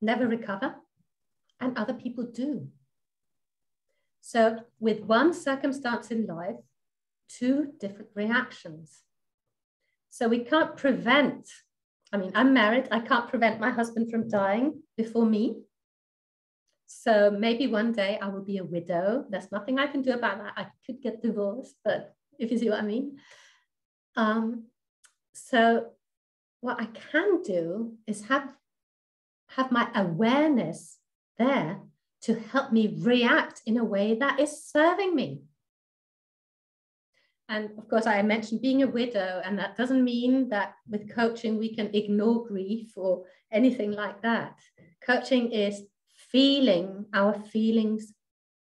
never recover and other people do. So with one circumstance in life, two different reactions. So we can't prevent, I mean, I'm married, I can't prevent my husband from dying before me. So maybe one day I will be a widow. There's nothing I can do about that. I could get divorced, but if you see what I mean. So what I can do is have my awareness there to help me react in a way that is serving me. And of course, I mentioned being a widow, and that doesn't mean that with coaching, we can ignore grief or anything like that. Coaching is feeling our feelings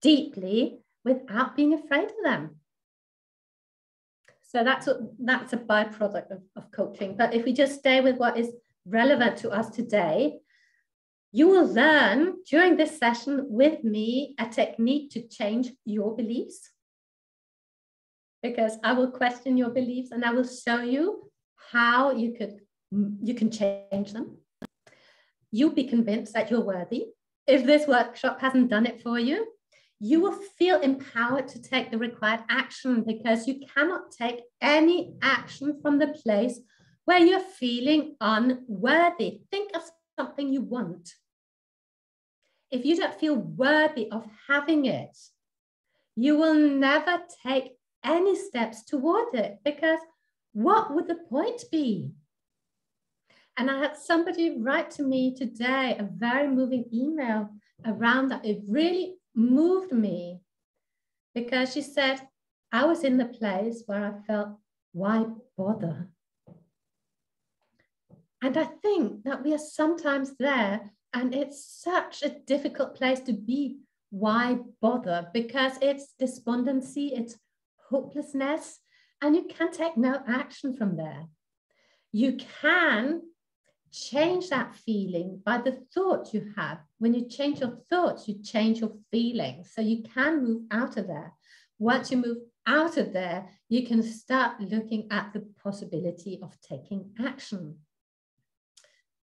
deeply without being afraid of them. So that's a byproduct of coaching. But if we just stay with what is relevant to us today, you will learn during this session with me a technique to change your beliefs, because I will question your beliefs and I will show you how you can change them. You'll be convinced that you're worthy. If this workshop hasn't done it for you, you will feel empowered to take the required action, because you cannot take any action from the place where you're feeling unworthy. Think of something you want. If you don't feel worthy of having it, you will never take any steps toward it, because what would the point be? And I had somebody write to me today a very moving email around that. It really moved me, because she said, I was in the place where I felt, why bother? And I think that we are sometimes there, and it's such a difficult place to be. Why bother? Because it's despondency, it's hopelessness, and you can take no action from there. You can change that feeling by the thought you have. When you change your thoughts, you change your feelings. So you can move out of there. Once you move out of there, you can start looking at the possibility of taking action.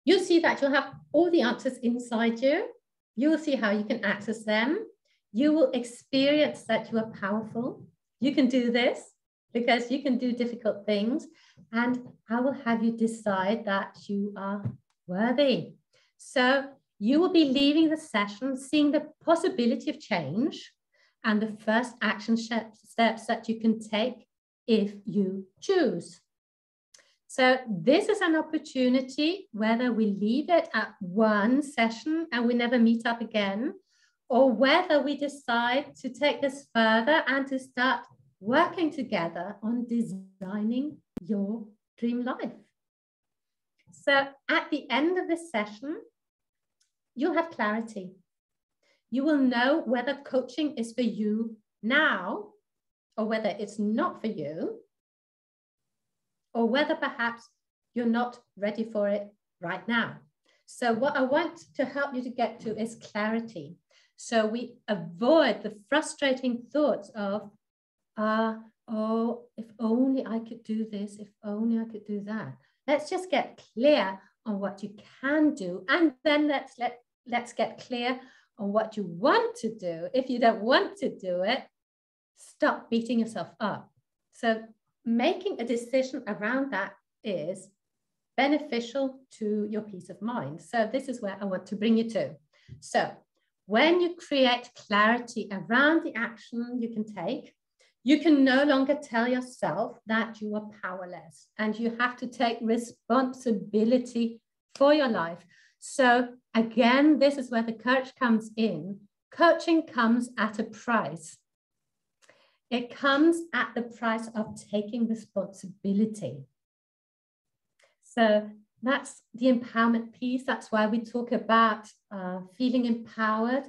You'll see that you'll have all the answers inside you. You will see how you can access them. You will experience that you are powerful. You can do this, because you can do difficult things, and I will have you decide that you are worthy. So you will be leaving the session seeing the possibility of change and the first action steps that you can take if you choose. So this is an opportunity, whether we leave it at one session and we never meet up again, or whether we decide to take this further and to start working together on designing your dream life. So at the end of this session, you'll have clarity. You will know whether coaching is for you now, or whether it's not for you, or whether perhaps you're not ready for it right now. So what I want to help you to get to is clarity. So we avoid the frustrating thoughts of, oh, if only I could do this, if only I could do that. Let's just get clear on what you can do, and then let's get clear on what you want to do. If you don't want to do it, stop beating yourself up. So making a decision around that is beneficial to your peace of mind. So this is where I want to bring you to. So When you create clarity around the action you can take, you can no longer tell yourself that you are powerless, and you have to take responsibility for your life. So again, this is where the coach comes in. Coaching comes at a price. It comes at the price of taking responsibility. So that's the empowerment piece. That's why we talk about feeling empowered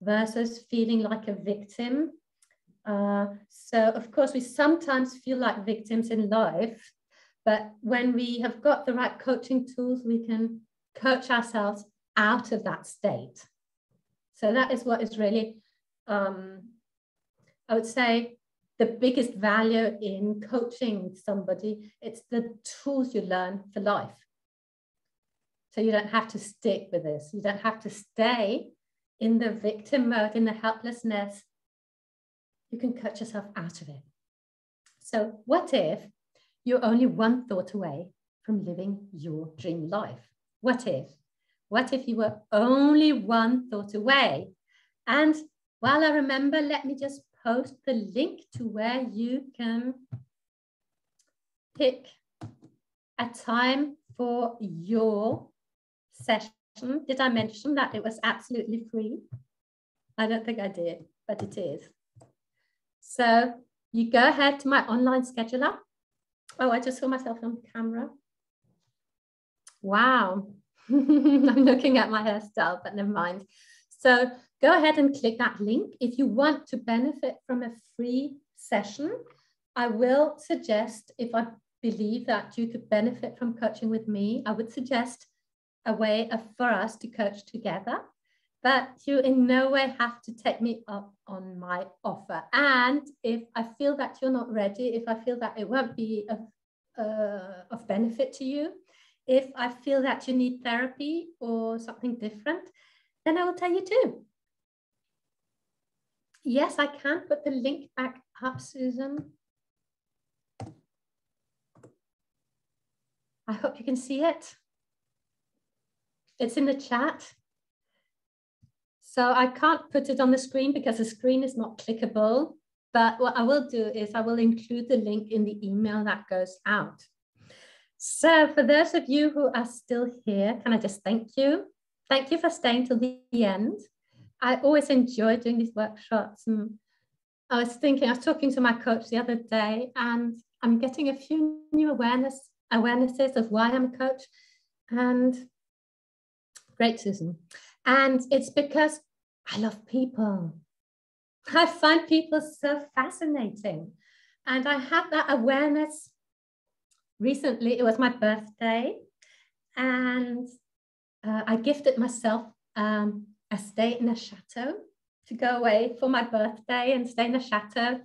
versus feeling like a victim. So of course, we sometimes feel like victims in life, but when we have got the right coaching tools, we can coach ourselves out of that state. So that is what is really, I would say, the biggest value in coaching somebody. It's the tools you learn for life. So you don't have to stick with this. You don't have to stay in the victim mode, in the helplessness. You can coach yourself out of it. So what if you're only one thought away from living your dream life? What if? What if you were only one thought away? And while I remember, let me just post the link to where you can pick a time for your session. Did I mention that it was absolutely free? I don't think I did, but it is. So you go ahead to my online scheduler. Oh, I just saw myself on camera. Wow. I'm looking at my hairstyle, but never mind. So go ahead and click that link. If you want to benefit from a free session, I will suggest, if I believe that you could benefit from coaching with me, I would suggest a way for us to coach together. But you in no way have to take me up on my offer. And if I feel that you're not ready, if I feel that it won't be of benefit to you, if I feel that you need therapy or something different, then I will tell you too. Yes, I can put the link back up, Susan. I hope you can see it. It's in the chat. So I can't put it on the screen because the screen is not clickable, but what I will do is I will include the link in the email that goes out. So for those of you who are still here, can I just thank you? Thank you for staying till the end. I always enjoy doing these workshops, and I was talking to my coach the other day, and I'm getting a few new awarenesses of why I'm a coach. And great, Susan. And it's because I love people. I find people so fascinating. And I had that awareness recently. It was my birthday, and I gifted myself a stay in a chateau, to go away for my birthday and stay in a chateau.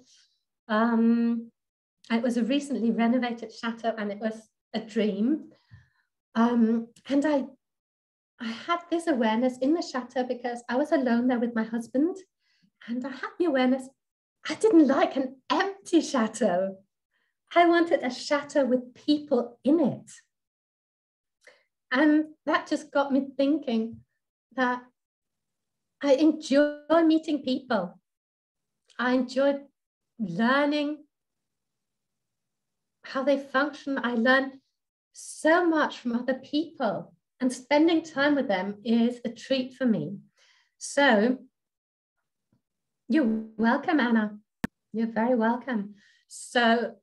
It was a recently renovated chateau, and it was a dream. And I had this awareness in the chateau because I was alone there with my husband, and I had the awareness I didn't like an empty chateau. I wanted a chateau with people in it. And that just got me thinking that I enjoy meeting people. I enjoy learning how they function. I learn so much from other people, and spending time with them is a treat for me. So you're welcome, Anna. You're very welcome. So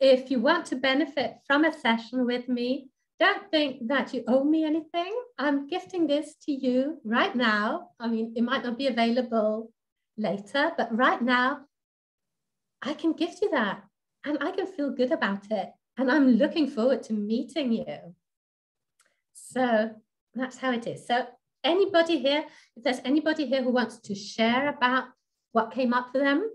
if you want to benefit from a session with me, don't think that you owe me anything. I'm gifting this to you right now. I mean, it might not be available later, but right now I can gift you that, and I can feel good about it. And I'm looking forward to meeting you. So that's how it is. So anybody here, if there's anybody here who wants to share about what came up for them,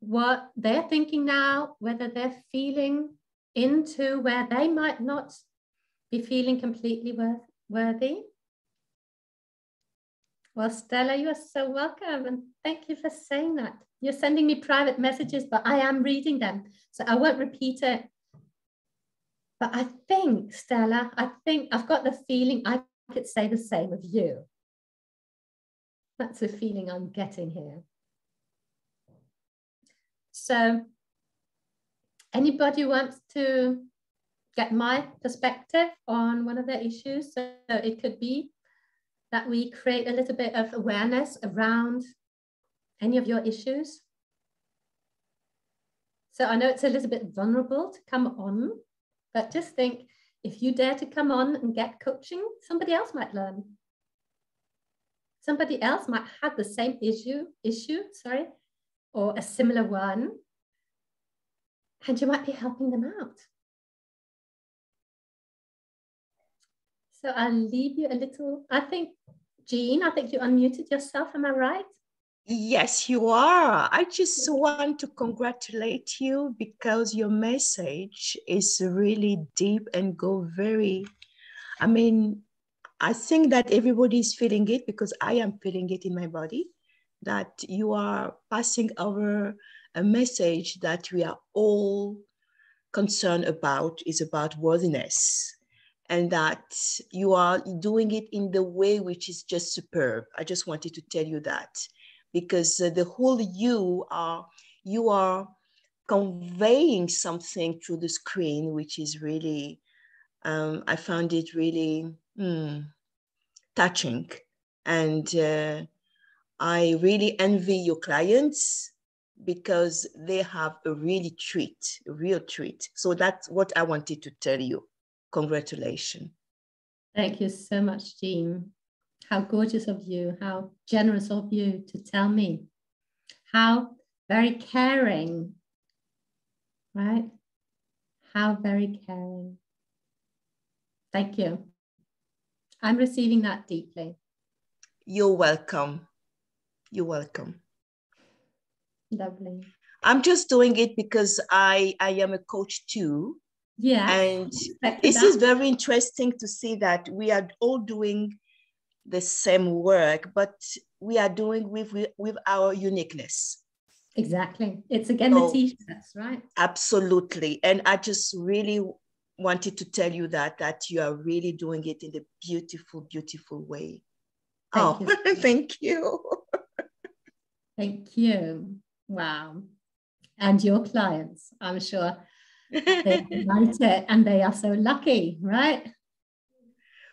what they're thinking now, whether they're feeling into where they might not be feeling completely worthy. Well, Stella, you are so welcome, and thank you for saying that. You're sending me private messages, but I am reading them, so I won't repeat it. But I think, Stella, I've got the feeling I could say the same of you. That's the feeling I'm getting here. So anybody who wants to get my perspective on one of the issues? So it could be that we create a little bit of awareness around any of your issues. So I know it's a little bit vulnerable to come on, but just think, if you dare to come on and get coaching, somebody else might learn. Somebody else might have the same issue, or a similar one, and you might be helping them out. So I'll leave you a little, I think, Jean, I think you unmuted yourself, am I right? Yes, you are. I just want to congratulate you because your message is really deep and go very, I mean, I think that everybody's feeling it because I am feeling it in my body, that you are passing over a message that we are all concerned about, is about worthiness, and that you are doing it in the way which is just superb. I just wanted to tell you that. Because the whole you are conveying something through the screen, which is really, I found it really touching. And I really envy your clients because they have a really treat, a real treat. So that's what I wanted to tell you. Congratulations. Thank you so much, Jean. How gorgeous of you, how generous of you to tell me, how very caring, right? How very caring. Thank you. I'm receiving that deeply. You're welcome. You're welcome. Lovely. I'm just doing it because I am a coach too. Yeah. And this is very interesting to see that we are all doing the same work, but we are doing with our uniqueness. Exactly. It's again the t-shirts, right? Absolutely. And I just really wanted to tell you that you are really doing it in the beautiful, beautiful way. Thank you. Thank you. Thank you. Wow. And your clients, I'm sure they like it and they are so lucky, right?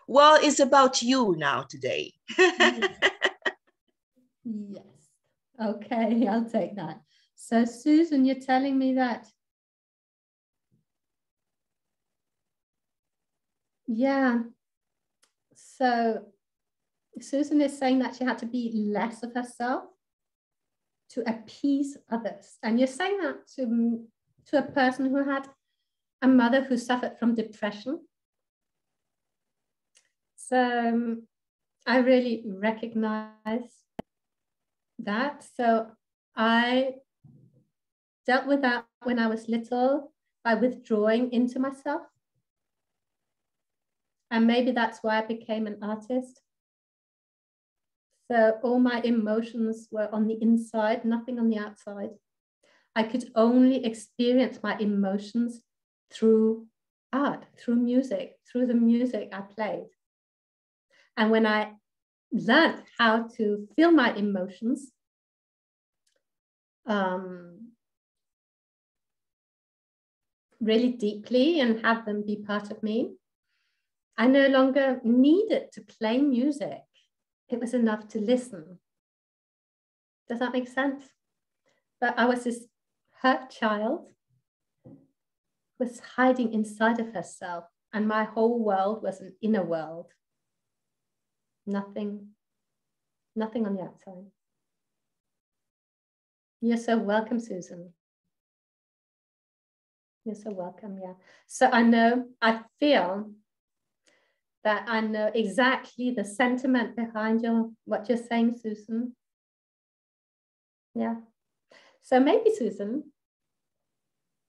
Well, it's about you now today. Yes. Okay, I'll take that. So, Susan, you're telling me that. Yeah. So, Susan is saying that she had to be less of herself to appease others. And you're saying that to a person who had a mother who suffered from depression. So I really recognize that. So I dealt with that when I was little by withdrawing into myself. And maybe that's why I became an artist. So all my emotions were on the inside, nothing on the outside. I could only experience my emotions through art, through music, through the music I played. And when I learned how to feel my emotions, really deeply and have them be part of me, I no longer needed to play music. It was enough to listen. Does that make sense? But I was this hurt child who was hiding inside of herself, and my whole world was an inner world. Nothing on the outside. You're so welcome, Susan. You're so welcome, yeah. So I feel that I know exactly the sentiment behind what you're saying, Susan. Yeah. So maybe, Susan,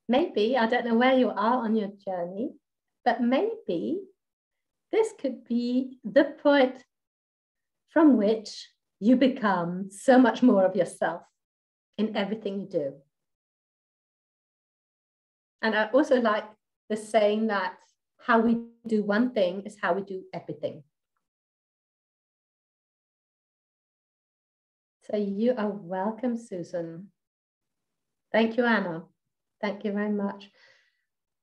maybe, I don't know where you are on your journey, but maybe this could be the point from which you become so much more of yourself in everything you do. And I also like the saying that how we do one thing is how we do everything. So you are welcome, Susan. Thank you, Anna. Thank you very much.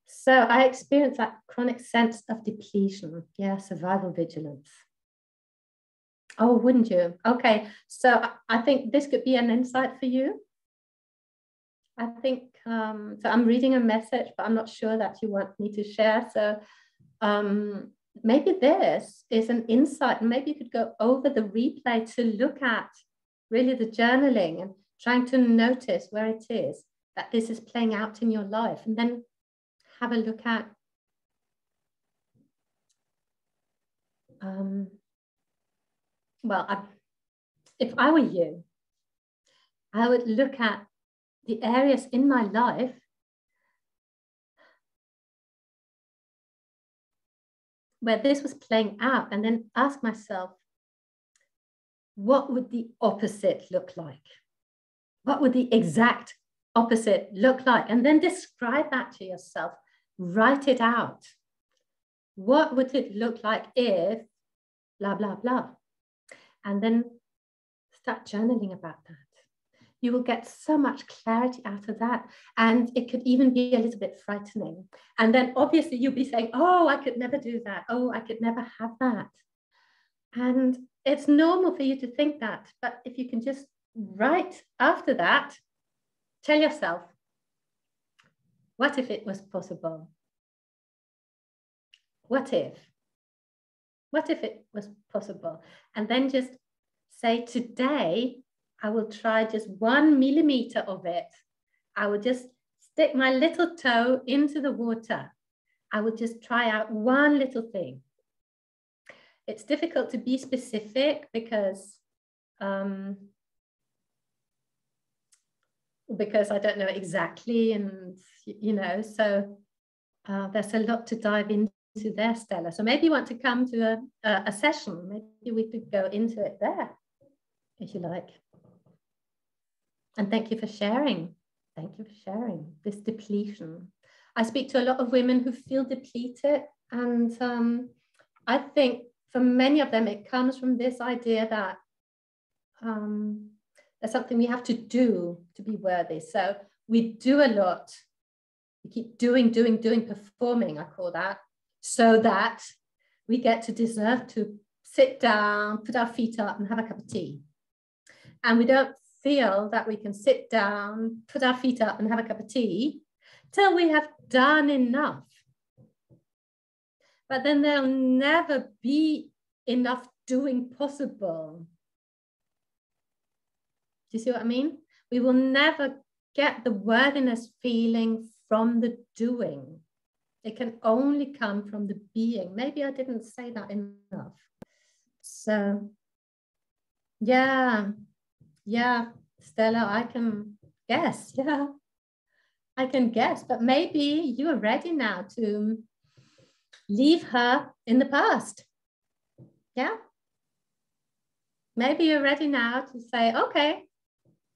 So I experienced that chronic sense of depletion. Yeah, survival vigilance. Oh, wouldn't you? Okay, so I think this could be an insight for you. I think, so I'm reading a message, but I'm not sure that you want me to share. So maybe this is an insight. Maybe you could go over the replay to look at really the journaling and trying to notice where it is that this is playing out in your life, and then have a look at well, if I were you, I would look at the areas in my life where this was playing out, and then ask myself, what would the opposite look like? What would the exact opposite look like? And then describe that to yourself. Write it out. What would it look like if blah, blah, blah? And then start journaling about that. You will get so much clarity out of that. And it could even be a little bit frightening. And then obviously you'll be saying, oh, I could never do that. Oh, I could never have that. And it's normal for you to think that. But if you can just write after that, tell yourself, what if it was possible? What if? What if it was possible? And then just say, today, I will try just 1 millimeter of it. I will just stick my little toe into the water. I will just try out one little thing. It's difficult to be specific because I don't know exactly, and you know, so there's a lot to dive into there, Stella. So maybe you want to come to a session. Maybe we could go into it there, if you like. And thank you for sharing. Thank you for sharing this depletion. I speak to a lot of women who feel depleted. And I think for many of them, it comes from this idea that there's something we have to do to be worthy. So we do a lot. We keep doing, performing, I call that, so that we get to deserve to sit down, put our feet up and have a cup of tea. And we don't feel that we can sit down, put our feet up and have a cup of tea till we have done enough. But then there'll never be enough doing possible. Do you see what I mean? We will never get the worthiness feeling from the doing. It can only come from the being. Maybe I didn't say that enough. So, yeah. Yeah, Stella, I can guess. Yeah, I can guess. But maybe you are ready now to leave her in the past. Yeah. Maybe you're ready now to say, okay,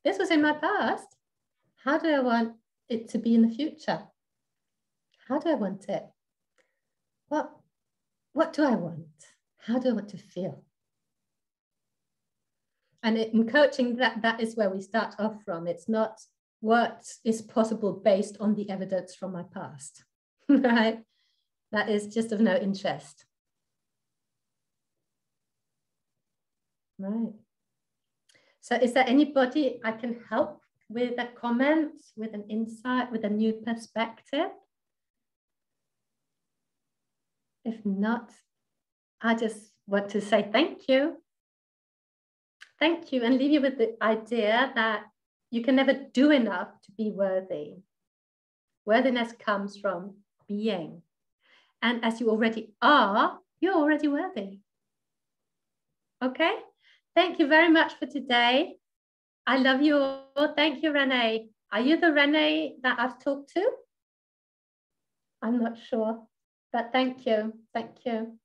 this was in my past. How do I want it to be in the future? How do I want it? What do I want? How do I want to feel? And in coaching, that is where we start off from. It's not what is possible based on the evidence from my past, right? That is just of no interest. Right. So is there anybody I can help with a comment, with an insight, with a new perspective? If not, I just want to say thank you. Thank you, and leave you with the idea that you can never do enough to be worthy. Worthiness comes from being. And as you already are, you're already worthy. Okay? Thank you very much for today. I love you all. Thank you, Renee. Are you the Renee that I've talked to? I'm not sure, but thank you. Thank you.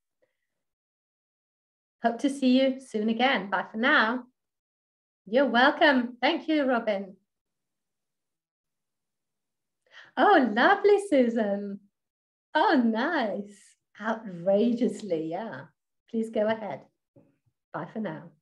Hope to see you soon again. Bye for now. You're welcome. Thank you, Robin. Oh, lovely, Susan. Oh, nice. Outrageously, yeah. Please go ahead. Bye for now.